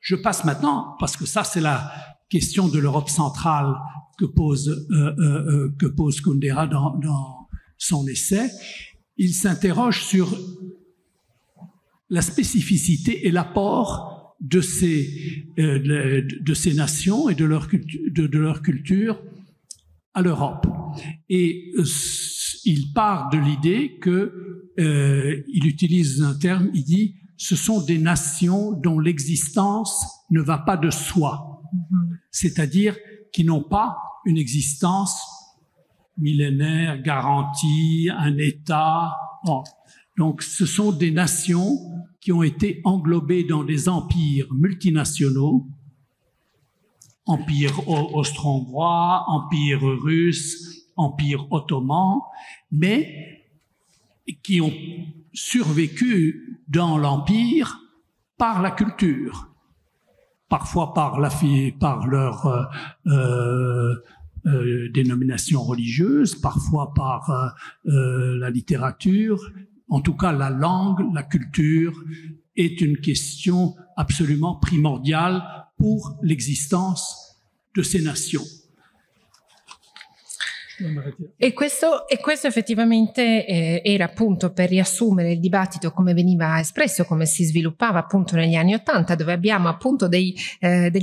Je passe maintenant, parce que ça, c'est la question de l'Europe centrale que pose Kundera dans son essai. Il s'interroge sur la spécificité et l'apport de ces nations et de leur culture à l'Europe. Et il part de l'idée que, il utilise un terme, il dit, ce sont des nations dont l'existence ne va pas de soi, c'est-à-dire qui n'ont pas une existence millénaire, garantie, un État. Bon. Donc ce sont des nations qui ont été englobées dans des empires multinationaux, empire austro-hongrois, empire russe, empire ottoman, mais qui ont survécu dans l'empire par la culture, parfois par leur dénomination religieuse, parfois par la littérature. En tout cas, la langue, la culture est une question absolument primordiale pour l'existence de ces nations. E questo effettivamente era appunto per riassumere il dibattito come veniva espresso, come si sviluppava appunto negli anni '80, dove abbiamo appunto degli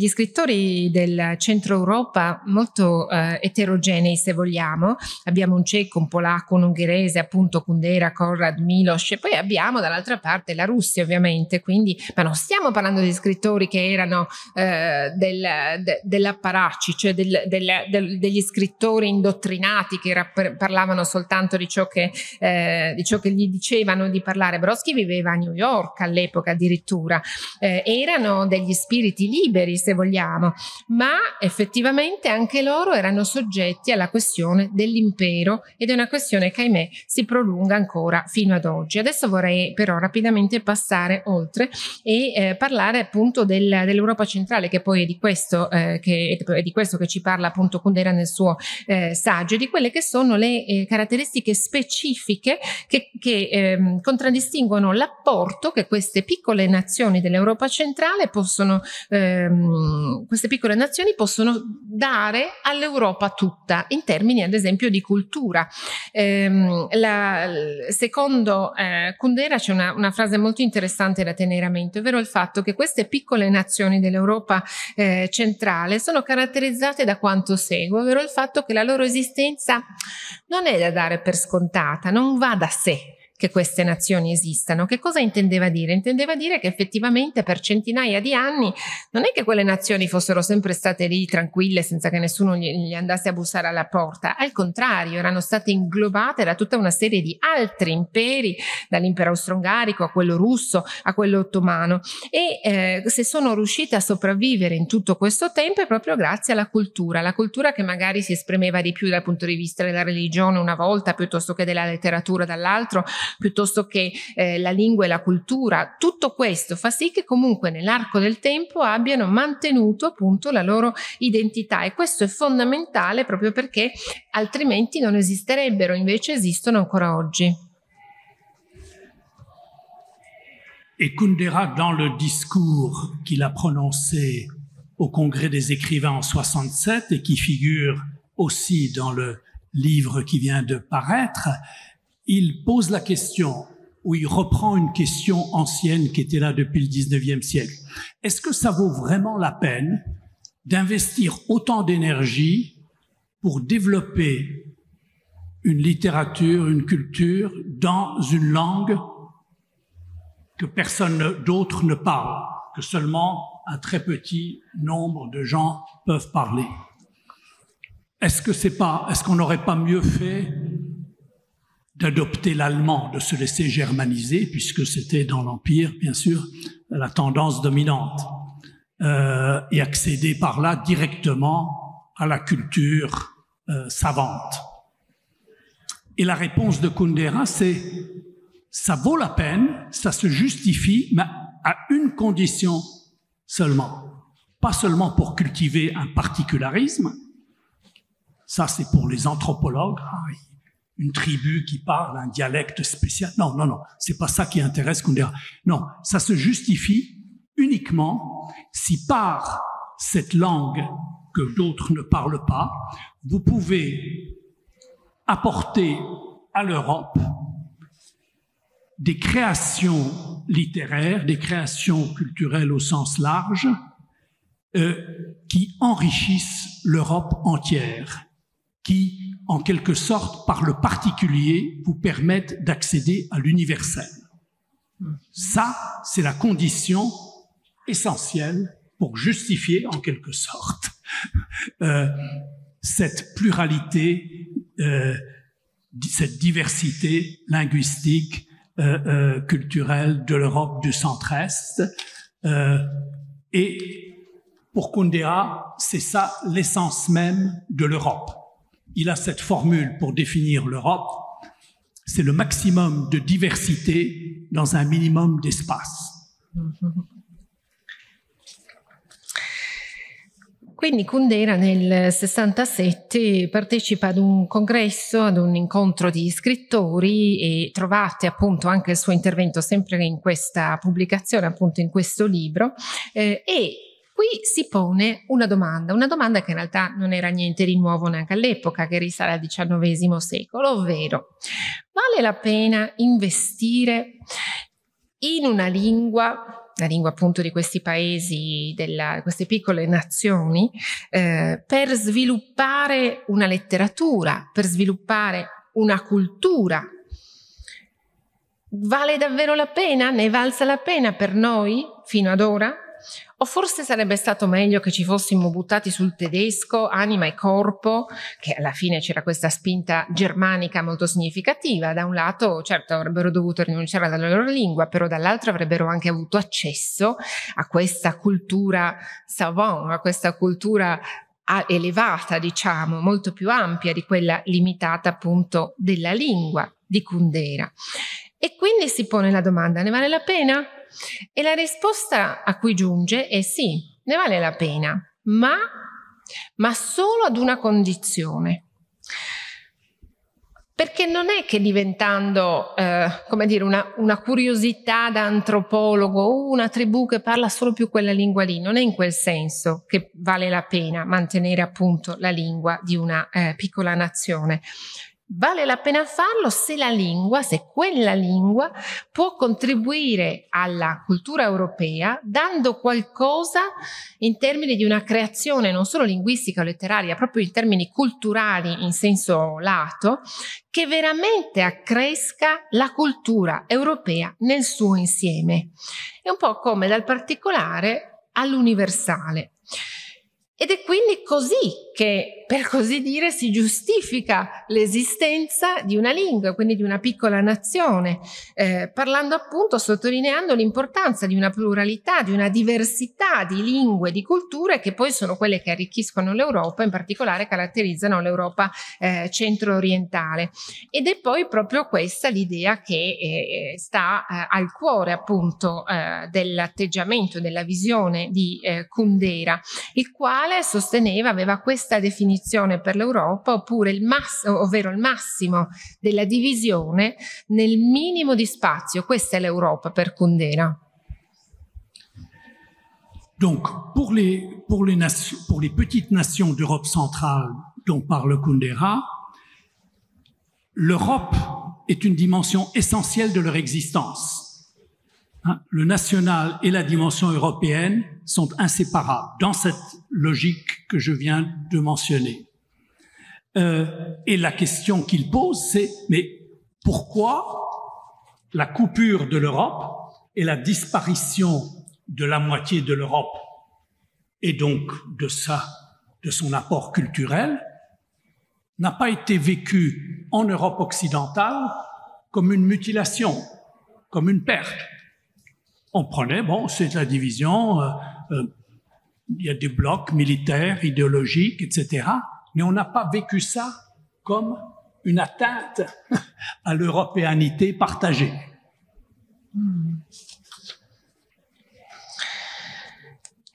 scrittori del centro Europa molto eterogenei, se vogliamo. Abbiamo un ceco, un polacco, un ungherese, appunto Kundera, Konrád, Miloš, e poi abbiamo dall'altra parte la Russia, ovviamente. Quindi, ma non stiamo parlando di scrittori che erano dell'apparacci, cioè degli scrittori indottrinati che parlavano soltanto di ciò che gli dicevano di parlare. Brodsky viveva a New York all'epoca addirittura, erano degli spiriti liberi, se vogliamo, ma effettivamente anche loro erano soggetti alla questione dell'impero, ed è una questione che ahimè si prolunga ancora fino ad oggi. Adesso vorrei però rapidamente passare oltre e parlare appunto dell'Europa centrale, che poi è di questo che ci parla appunto Kundera nel suo saggio, di quelle che sono le caratteristiche specifiche che contraddistinguono l'apporto che queste piccole nazioni dell'Europa centrale possono dare all'Europa tutta, in termini ad esempio di cultura. Secondo Kundera c'è una frase molto interessante da tenere a mente, ovvero il fatto che queste piccole nazioni dell'Europa centrale sono caratterizzate da quanto segue, ovvero il fatto che la loro esistenza non è da dare per scontata, non va da sé che queste nazioni esistano. Che cosa intendeva dire? Intendeva dire che effettivamente per centinaia di anni non è che quelle nazioni fossero sempre state lì tranquille senza che nessuno gli andasse a bussare alla porta, al contrario, erano state inglobate da tutta una serie di altri imperi, dall'impero austro-ungarico a quello russo, a quello ottomano, e se sono riuscite a sopravvivere in tutto questo tempo è proprio grazie alla cultura, la cultura che magari si esprimeva di più dal punto di vista della religione una volta, piuttosto che della letteratura dall'altro, piuttosto che la lingua e la cultura. Tutto questo fa sì che comunque nell'arco del tempo abbiano mantenuto appunto la loro identità, e questo è fondamentale proprio perché altrimenti non esisterebbero, invece esistono ancora oggi. E Kundera, dans le discours qu'il a prononcé au Congrès des écrivains en 67 et qui figure aussi dans le livre qui vient de paraître, il pose la question, ou il reprend une question ancienne qui était là depuis le 19e siècle. Est-ce que ça vaut vraiment la peine d'investir autant d'énergie pour développer une littérature, une culture, dans une langue que personne d'autre ne parle, que seulement un très petit nombre de gens peuvent parler? Est-ce qu'on n'aurait pas mieux fait d'adopter l'allemand, de se laisser germaniser, puisque c'était dans l'Empire, bien sûr, la tendance dominante, et accéder par là directement à la culture savante. Et la réponse de Kundera, c'est « ça vaut la peine, ça se justifie, mais à une condition seulement. Pas seulement pour cultiver un particularisme, ça c'est pour les anthropologues, une tribu qui parle un dialecte spécial. Non, non, non, c'est pas ça qui intéresse Kundera. Non, ça se justifie uniquement si par cette langue que d'autres ne parlent pas, vous pouvez apporter à l'Europe des créations littéraires, des créations culturelles au sens large, qui enrichissent l'Europe entière, qui en quelque sorte, par le particulier, vous permettent d'accéder à l'universel. Ça, c'est la condition essentielle pour justifier en quelque sorte cette pluralité, cette diversité linguistique, culturelle de l'Europe du centre-est. Et pour Kundera, c'est ça l'essence même de l'Europe. Il a cette formule pour définir l'Europe, c'est le maximum de diversité dans un minimum d'espace. Quindi Kundera nel 67 partecipa ad un congresso, ad un incontro di scrittori, e trovate appunto anche il suo intervento sempre in questa pubblicazione, appunto in questo libro, e qui si pone una domanda che in realtà non era niente di nuovo neanche all'epoca, che risale al XIX secolo, ovvero: vale la pena investire in una lingua, la lingua appunto di questi paesi, di queste piccole nazioni, per sviluppare una letteratura, per sviluppare una cultura? Vale davvero la pena? Ne è valsa la pena per noi fino ad ora? O forse sarebbe stato meglio che ci fossimo buttati sul tedesco, anima e corpo, che alla fine c'era questa spinta germanica molto significativa. Da un lato, certo, avrebbero dovuto rinunciare alla loro lingua, però dall'altro avrebbero anche avuto accesso a questa cultura savant, a questa cultura elevata, diciamo, molto più ampia di quella limitata appunto della lingua di Kundera. E quindi si pone la domanda: ne vale la pena? E la risposta a cui giunge è sì, ne vale la pena, ma solo ad una condizione. Perché non è che diventando, come dire, una curiosità da antropologo, una tribù che parla solo più quella lingua lì, non è in quel senso che vale la pena mantenere appunto la lingua di una piccola nazione. Vale la pena farlo se la lingua, se quella lingua può contribuire alla cultura europea dando qualcosa in termini di una creazione non solo linguistica o letteraria, proprio in termini culturali in senso lato, che veramente accresca la cultura europea nel suo insieme. È un po' come dal particolare all'universale. Ed è quindi così che, per così dire, si giustifica l'esistenza di una lingua, quindi di una piccola nazione, parlando appunto, sottolineando l'importanza di una pluralità, di una diversità di lingue, di culture, che poi sono quelle che arricchiscono l'Europa, in particolare caratterizzano l'Europa centro-orientale. Ed è poi proprio questa l'idea che sta al cuore appunto dell'atteggiamento, della visione di Kundera, il quale sosteneva, aveva questa definizione per l'Europa, ovvero il massimo della divisione nel minimo di spazio. Questa è l'Europa per Kundera. Donc, pour les petites nations d'Europe centrale dont parle Kundera, l'Europe est une dimension essentielle de leur existence. Le national et la dimension européenne sont inséparables dans cette logique que je viens de mentionner. Et la question qu'il pose, c'est: mais pourquoi la coupure de l'Europe et la disparition de la moitié de l'Europe et donc de son apport culturel n'a pas été vécue en Europe occidentale comme une mutilation, comme une perte? On prenait, bon, c'est la division, il y a des blocs militaires, idéologiques, etc. Mais on n'a pas vécu ça comme une atteinte à l'européanité partagée.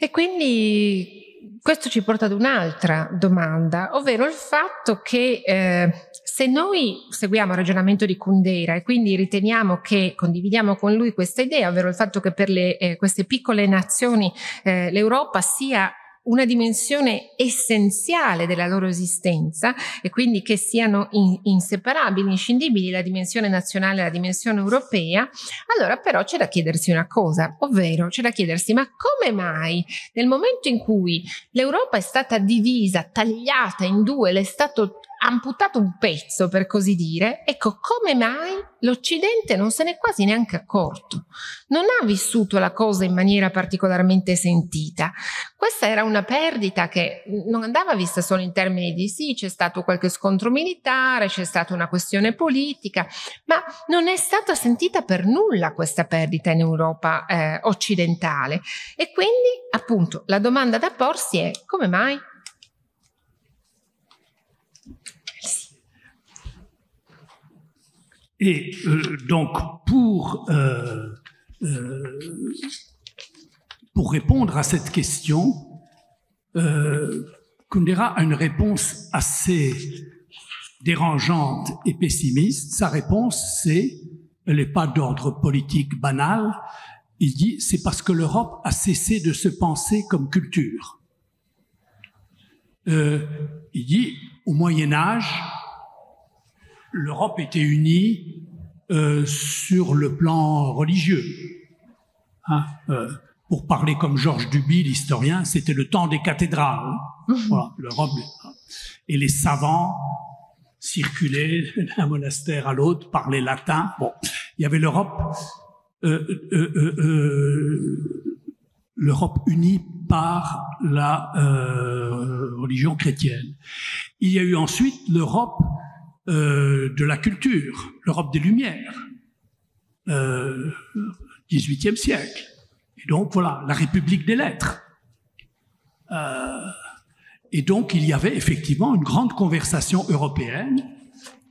Et quindi questo ci porta ad un'altra domanda, ovvero il fatto che se noi seguiamo il ragionamento di Kundera e quindi riteniamo che condividiamo con lui questa idea, ovvero il fatto che per queste piccole nazioni l'Europa sia una dimensione essenziale della loro esistenza e quindi che siano inseparabili, inscindibili la dimensione nazionale e la dimensione europea, allora però c'è da chiedersi una cosa, ovvero c'è da chiedersi: ma come mai nel momento in cui l'Europa è stata divisa, tagliata in due, le è stato amputato un pezzo, per così dire. Ecco, come mai l'Occidente non se n'è quasi neanche accorto? Non ha vissuto la cosa in maniera particolarmente sentita. Questa era una perdita che non andava vista solo in termini di sì, c'è stato qualche scontro militare, c'è stata una questione politica, ma non è stata sentita per nulla questa perdita in Europa occidentale. E quindi, appunto, la domanda da porsi è: come mai? Et donc, pour répondre à cette question, Kundera a une réponse assez dérangeante et pessimiste. Sa réponse, c'est, elle n'est pas d'ordre politique banal, il dit, c'est parce que l'Europe a cessé de se penser comme culture. Il dit, au Moyen-Âge, l'Europe était unie sur le plan religieux. Hein, pour parler comme Georges Duby, l'historien, c'était le temps des cathédrales. Voilà, l'Europe, et les savants circulaient d'un monastère à l'autre, parlaient latin. Bon, il y avait l'Europe l'Europe unie par la religion chrétienne. Il y a eu ensuite l'Europe de la culture, l'Europe des Lumières, 18e siècle. Et donc voilà, la République des Lettres. Et donc il y avait effectivement une grande conversation européenne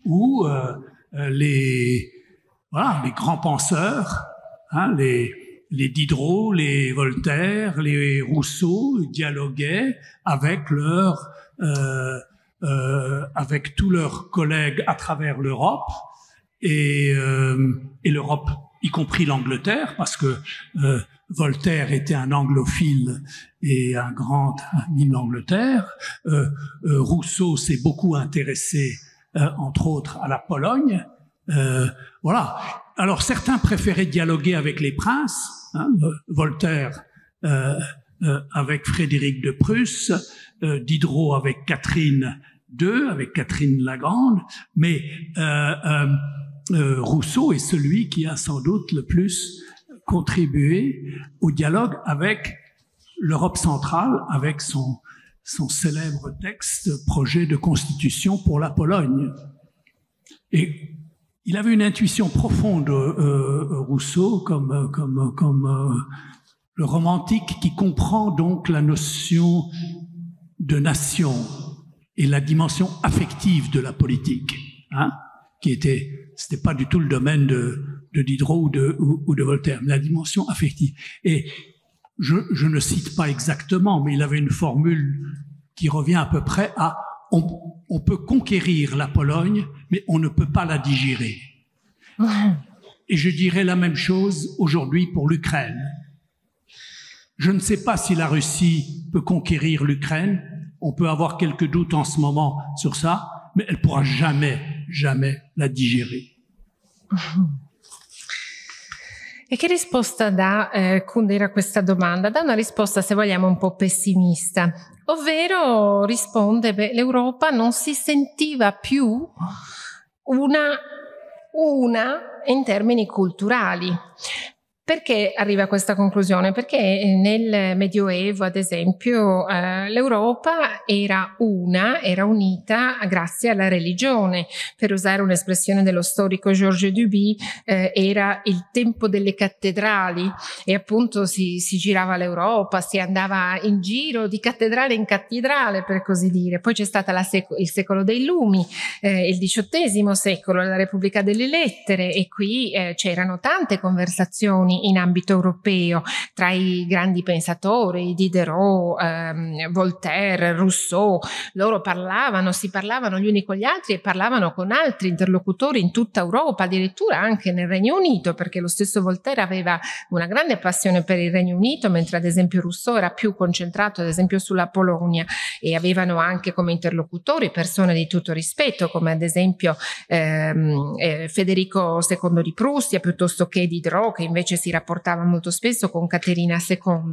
où les grands penseurs, hein, les Diderot, les Voltaire, les Rousseau dialoguaient avec leur... avec tous leurs collègues à travers l'Europe et l'Europe, y compris l'Angleterre, parce que Voltaire était un anglophile et un grand ami de l'Angleterre. Rousseau s'est beaucoup intéressé, entre autres, à la Pologne. Voilà. Alors certains préféraient dialoguer avec les princes, hein, Voltaire avec Frédéric de Prusse, Diderot avec Catherine II, avec Catherine la Grande, mais Rousseau est celui qui a sans doute le plus contribué au dialogue avec l'Europe centrale, avec son célèbre texte, projet de constitution pour la Pologne. Et il avait une intuition profonde, Rousseau, comme le romantique qui comprend donc la notion de nation et la dimension affective de la politique, hein, qui c'était pas du tout le domaine de Diderot ou de Voltaire, mais la dimension affective. Et je ne cite pas exactement, mais il avait une formule qui revient à peu près à on peut conquérir la Pologne, mais on ne peut pas la digérer. Et je dirais la même chose aujourd'hui pour l'Ukraine. Je ne sais pas si la Russie peut conquérir l'Ukraine, on peut avoir quelques doutes en ce moment sur ça, mais elle ne pourra jamais, jamais la digérer. E che risposta dà Kundera a questa domanda? Dà una risposta, se vogliamo, un po' pessimista, ovvero risponde che l'Europa non si sentiva più una in termini culturali. Perché arriva a questa conclusione? Perché nel Medioevo, ad esempio, l'Europa era unita grazie alla religione. Per usare un'espressione dello storico Georges Duby, era il tempo delle cattedrali e appunto si girava l'Europa, si andava in giro di cattedrale in cattedrale, per così dire. Poi c'è stato il secolo dei lumi, il XVIII secolo, la Repubblica delle Lettere, e qui c'erano tante conversazioni in ambito europeo tra i grandi pensatori, Diderot, Voltaire, Rousseau. Loro si parlavano gli uni con gli altri e parlavano con altri interlocutori in tutta Europa, addirittura anche nel Regno Unito, perché lo stesso Voltaire aveva una grande passione per il Regno Unito, mentre ad esempio Rousseau era più concentrato ad esempio sulla Polonia, e avevano anche come interlocutori persone di tutto rispetto come ad esempio Federico II di Prussia, piuttosto che Diderot, che invece si si rapportava molto spesso con Caterina II.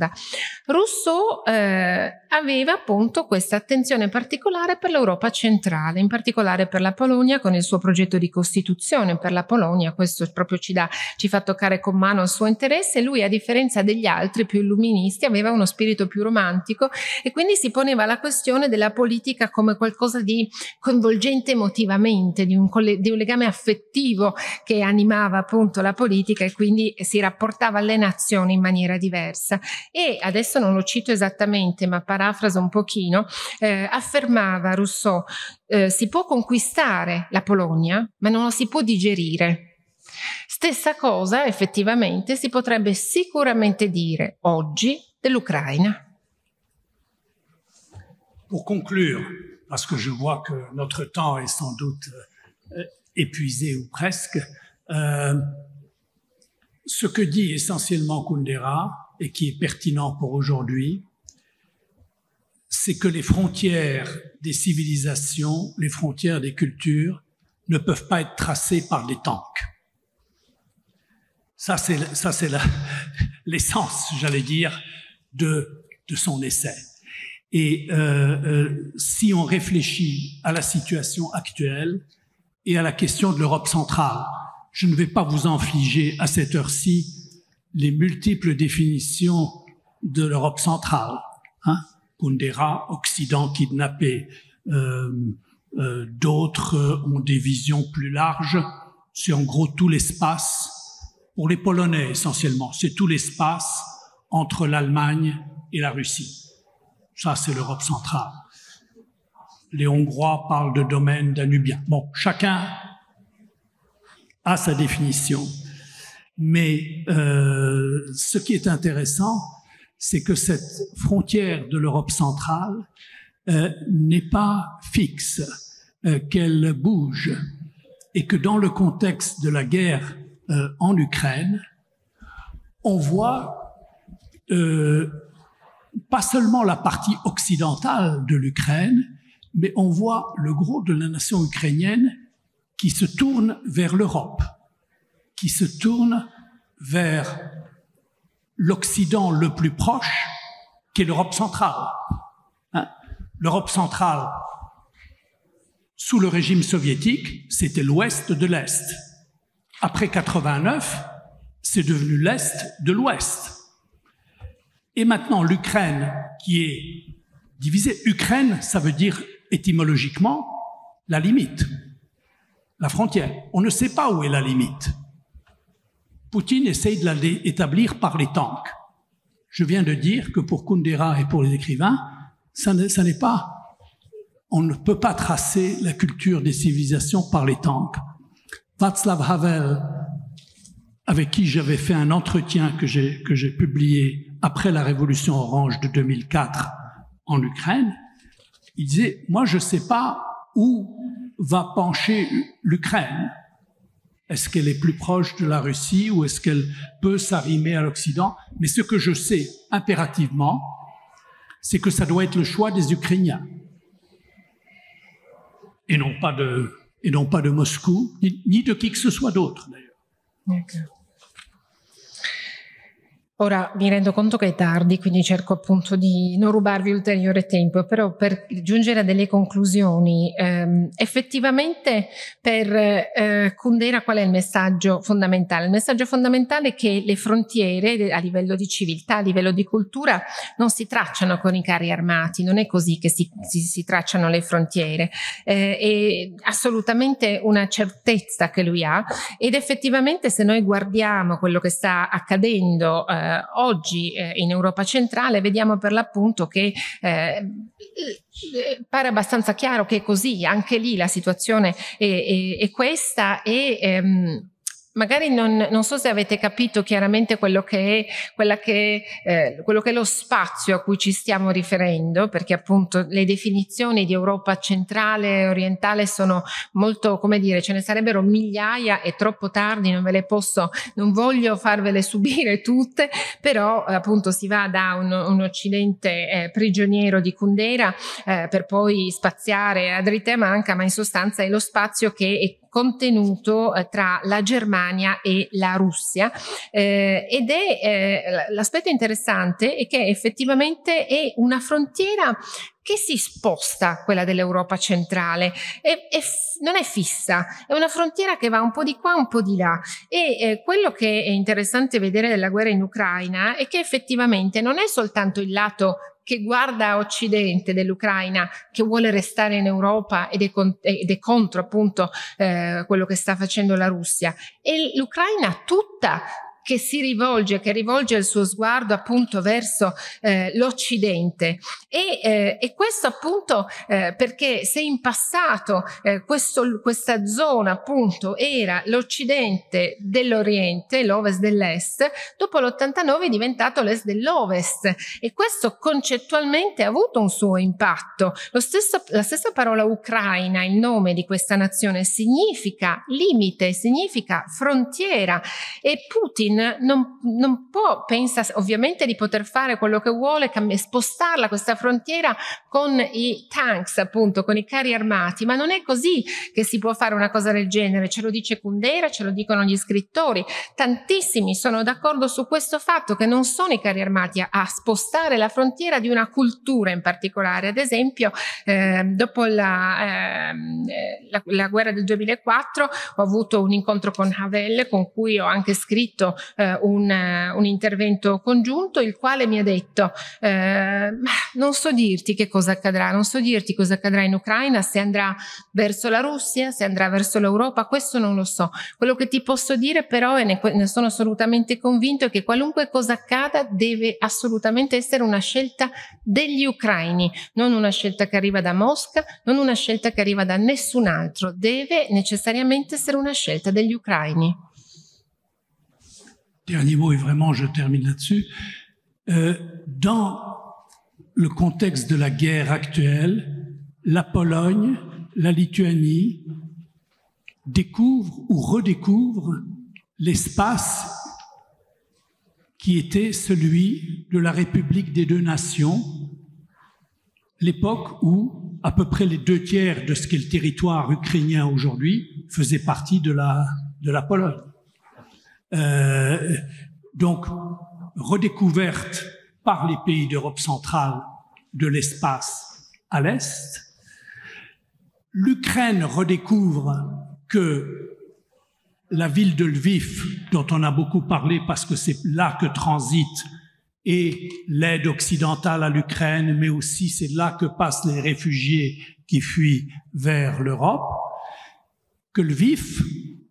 Rousseau aveva appunto questa attenzione particolare per l'Europa centrale, in particolare per la Polonia, con il suo progetto di Costituzione per la Polonia. Questo proprio ci fa toccare con mano il suo interesse. Lui, a differenza degli altri più illuministi, aveva uno spirito più romantico e quindi si poneva la questione della politica come qualcosa di coinvolgente emotivamente, di un legame affettivo che animava appunto la politica, e quindi si rapportava alle nazioni in maniera diversa. E adesso non lo cito esattamente, ma parafraso un pochino, affermava Rousseau: si può conquistare la Polonia, ma non lo si può digerire. Stessa cosa effettivamente si potrebbe sicuramente dire oggi dell'Ucraina. Pour conclure, parce que je vois que notre temps est sans doute épuisé ou presque, ce que dit essentiellement Kundera et qui est pertinent pour aujourd'hui, c'est que les frontières des civilisations, les frontières des cultures ne peuvent pas être tracées par des tanks. Ça, c'est l'essence, j'allais dire, de son essai. Et si on réfléchit à la situation actuelle et à la question de l'Europe centrale, je ne vais pas vous infliger à cette heure-ci les multiples définitions de l'Europe centrale. Hein? Kundera, Occident kidnappé. D'autres ont des visions plus larges. C'est en gros tout l'espace, pour les Polonais essentiellement, c'est tout l'espace entre l'Allemagne et la Russie. Ça, c'est l'Europe centrale. Les Hongrois parlent de domaine danubien. Bon, chacun a sa définition. Mais ce qui est intéressant, c'est que cette frontière de l'Europe centrale n'est pas fixe, qu'elle bouge, et que dans le contexte de la guerre en Ukraine, on voit pas seulement la partie occidentale de l'Ukraine, mais on voit le gros de la nation ukrainienne qui se tourne vers l'Europe, qui se tourne vers l'Occident le plus proche, qui est l'Europe centrale. Hein? L'Europe centrale, sous le régime soviétique, c'était l'ouest de l'Est. Après 89, c'est devenu l'Est de l'Ouest. Et maintenant, l'Ukraine qui est divisée. Ukraine, ça veut dire étymologiquement la limite, la frontière. On ne sait pas où est la limite. Poutine essaye de la établir par les tanks. Je viens de dire que pour Kundera et pour les écrivains, ça n'est pas... On ne peut pas tracer la culture des civilisations par les tanks. Václav Havel, avec qui j'avais fait un entretien que j'ai publié après la révolution orange de 2004 en Ukraine, il disait « Moi, je ne sais pas où va pencher l'Ukraine. Est-ce qu'elle est plus proche de la Russie ou est-ce qu'elle peut s'arrimer à l'Occident? Mais ce que je sais impérativement, c'est que ça doit être le choix des Ukrainiens et non pas de Moscou, ni de qui que ce soit d'autre d'ailleurs. » Ora mi rendo conto che è tardi, quindi cerco appunto di non rubarvi ulteriore tempo, però per giungere a delle conclusioni, effettivamente per Kundera qual è il messaggio fondamentale? Il messaggio fondamentale è che le frontiere a livello di civiltà, a livello di cultura, non si tracciano con i carri armati, non è così che si tracciano le frontiere. È assolutamente una certezza che lui ha, ed effettivamente se noi guardiamo quello che sta accadendo oggi in Europa centrale, vediamo per l'appunto che pare abbastanza chiaro che è così, anche lì la situazione è questa, e magari non so se avete capito chiaramente quello che è lo spazio a cui ci stiamo riferendo, perché appunto le definizioni di Europa centrale e orientale sono molto, come dire, ce ne sarebbero migliaia, e troppo tardi, non ve le posso, non voglio farvele subire tutte, però appunto si va da un occidente prigioniero di Kundera per poi spaziare a dritta e manca, ma in sostanza è lo spazio che è contenuto tra la Germania e la Russia, ed è l'aspetto interessante è che effettivamente è una frontiera che si sposta, quella dell'Europa centrale, non è fissa, è una frontiera che va un po' di qua, un po' di là, e quello che è interessante vedere della guerra in Ucraina è che effettivamente non è soltanto il lato che guarda a Occidente dell'Ucraina, che vuole restare in Europa ed è contro appunto quello che sta facendo la Russia, e l'Ucraina tutta che si rivolge, il suo sguardo appunto verso l'Occidente. E questo appunto perché se in passato questa zona appunto era l'Occidente dell'Oriente, l'Ovest dell'Est, dopo l'89 è diventato l'Est dell'Ovest, e questo concettualmente ha avuto un suo impatto. La stessa parola Ucraina, il nome di questa nazione, significa limite, significa frontiera, e Putin non può, pensa ovviamente di poter fare quello che vuole, spostarla questa frontiera con i tanks, appunto, con i carri armati, ma non è così che si può fare una cosa del genere. Ce lo dice Kundera, ce lo dicono gli scrittori, tantissimi sono d'accordo su questo fatto, che non sono i carri armati a spostare la frontiera di una cultura in particolare. Ad esempio dopo la guerra del 2004 ho avuto un incontro con Havel, con cui ho anche scritto un intervento congiunto, il quale mi ha detto ma non so dirti che cosa accadrà, non so dirti cosa accadrà in Ucraina, se andrà verso la Russia, se andrà verso l'Europa, questo non lo so. Quello che ti posso dire però, e ne sono assolutamente convinto, è che qualunque cosa accada deve assolutamente essere una scelta degli ucraini, non una scelta che arriva da Mosca, non una scelta che arriva da nessun altro, deve necessariamente essere una scelta degli ucraini. Dernier mot, et vraiment je termine là-dessus. Dans le contexte de la guerre actuelle, la Pologne, la Lituanie découvrent ou redécouvrent l'espace qui était celui de la République des deux nations, l'époque où à peu près les 2/3 de ce qu'est le territoire ukrainien aujourd'hui faisait partie de la Pologne. Donc, redécouverte par les pays d'Europe centrale de l'espace à l'Est. L'Ukraine redécouvre que la ville de Lviv, dont on a beaucoup parlé parce que c'est là que transite et l'aide occidentale à l'Ukraine, mais aussi c'est là que passent les réfugiés qui fuient vers l'Europe, que Lviv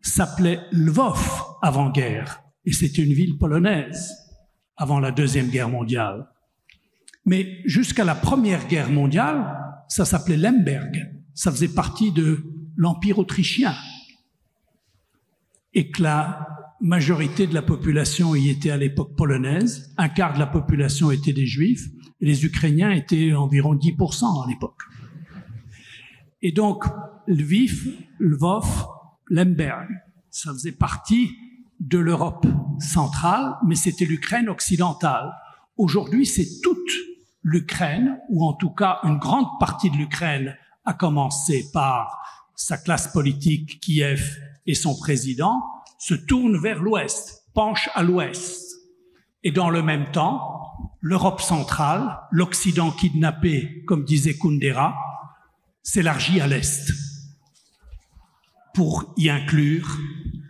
s'appelait Lvov avant-guerre, et c'était une ville polonaise avant la Deuxième Guerre mondiale. Mais jusqu'à la Première Guerre mondiale, ça s'appelait Lemberg, ça faisait partie de l'Empire autrichien, et que la majorité de la population y était à l'époque polonaise, 1/4 de la population était des Juifs, et les Ukrainiens étaient environ 10% à l'époque. Et donc, Lviv, Lvov, Lemberg, ça faisait partie de l'Europe centrale, mais c'était l'Ukraine occidentale. Aujourd'hui, c'est toute l'Ukraine, ou en tout cas une grande partie de l'Ukraine, à commencer par sa classe politique, Kiev et son président, se tourne vers l'Ouest, penche à l'Ouest. Et dans le même temps, l'Europe centrale, l'Occident kidnappé, comme disait Kundera, s'élargit à l'Est, pour y inclure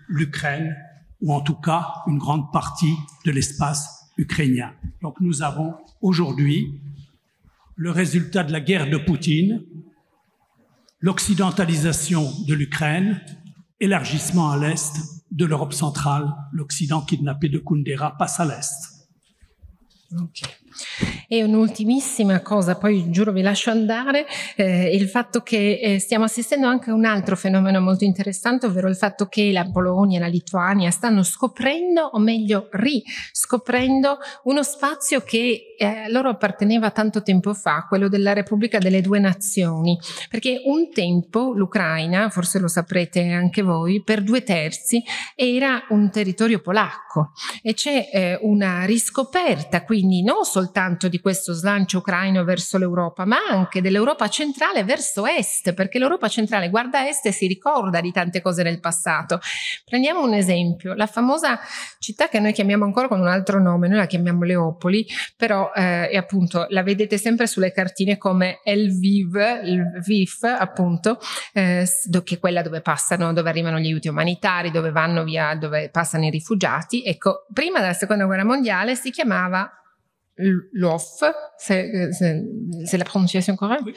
l'Ukraine, ou en tout cas une grande partie de l'espace ukrainien. Donc nous avons aujourd'hui le résultat de la guerre de Poutine, l'occidentalisation de l'Ukraine, élargissement à l'Est de l'Europe centrale, l'Occident kidnappé de Kundera passe à l'Est. Okay. E un'ultimissima cosa, poi giuro vi lascio andare, il fatto che stiamo assistendo anche a un altro fenomeno molto interessante, ovvero il fatto che la Polonia e la Lituania stanno scoprendo, o meglio riscoprendo, uno spazio che loro apparteneva tanto tempo fa, quello della Repubblica delle Due Nazioni, perché un tempo l'Ucraina, forse lo saprete anche voi, per 2/3 era un territorio polacco, e c'è una riscoperta quindi non soltanto soltanto di questo slancio ucraino verso l'Europa, ma anche dell'Europa centrale verso est, perché l'Europa centrale guarda a est e si ricorda di tante cose del passato. Prendiamo un esempio, la famosa città che noi chiamiamo ancora con un altro nome, noi la chiamiamo Leopoli, però e appunto la vedete sempre sulle cartine come Lviv appunto, che è quella dove passano, dove arrivano gli aiuti umanitari, dove vanno via, dove passano i rifugiati. Ecco, prima della seconda guerra mondiale si chiamava Lvov, se la pronunciazione corretta?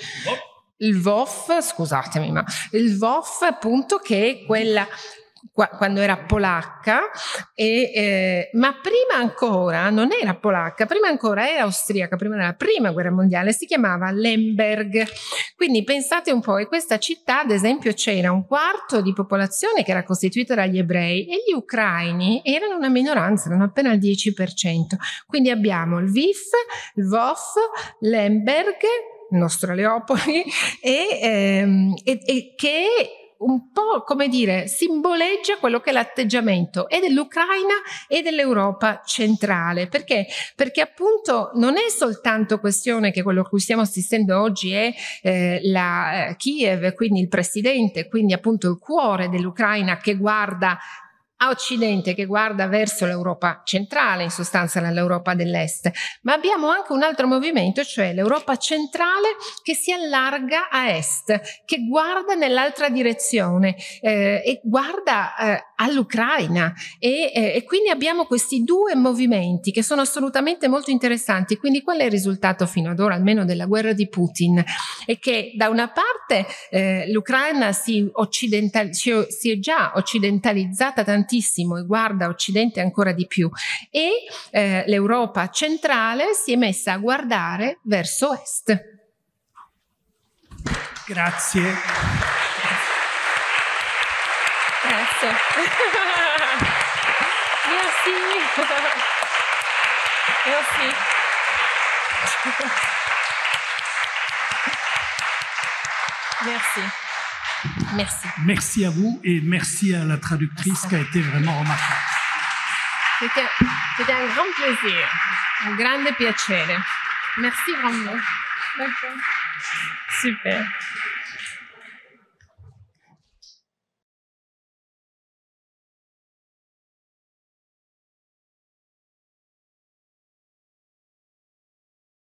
Lvov, scusatemi, ma Lvov appunto, che è quella quando era polacca, ma prima ancora non era polacca, prima ancora era austriaca, prima della prima guerra mondiale si chiamava Lemberg. Quindi pensate un po', in questa città ad esempio c'era un quarto di popolazione che era costituita dagli ebrei e gli ucraini erano una minoranza, erano appena il 10%. Quindi abbiamo Lviv, Lvov, Lemberg, il nostro Leopoli, e che un po', come dire, simboleggia quello che è l'atteggiamento e dell'Ucraina e dell'Europa centrale. Perché? Perché appunto non è soltanto questione che quello a cui stiamo assistendo oggi è la Kiev, quindi il presidente, quindi appunto il cuore dell'Ucraina che guarda a Occidente, che guarda verso l'Europa centrale, in sostanza l'Europa dell'Est, ma abbiamo anche un altro movimento, cioè l'Europa centrale che si allarga a Est, che guarda nell'altra direzione e guarda all'Ucraina, e quindi abbiamo questi due movimenti che sono assolutamente molto interessanti. Quindi qual è il risultato fino ad ora, almeno della guerra di Putin? È che da una parte l'Ucraina si è già occidentalizzata tantissimo e guarda Occidente ancora di più, e l'Europa centrale si è messa a guardare verso Est. Grazie. Grazie. Merci. Merci. Merci à vous et merci à la traductrice qui a été vraiment remarquable. C'était un grand plaisir, un grande piacere. Merci vraiment. Super.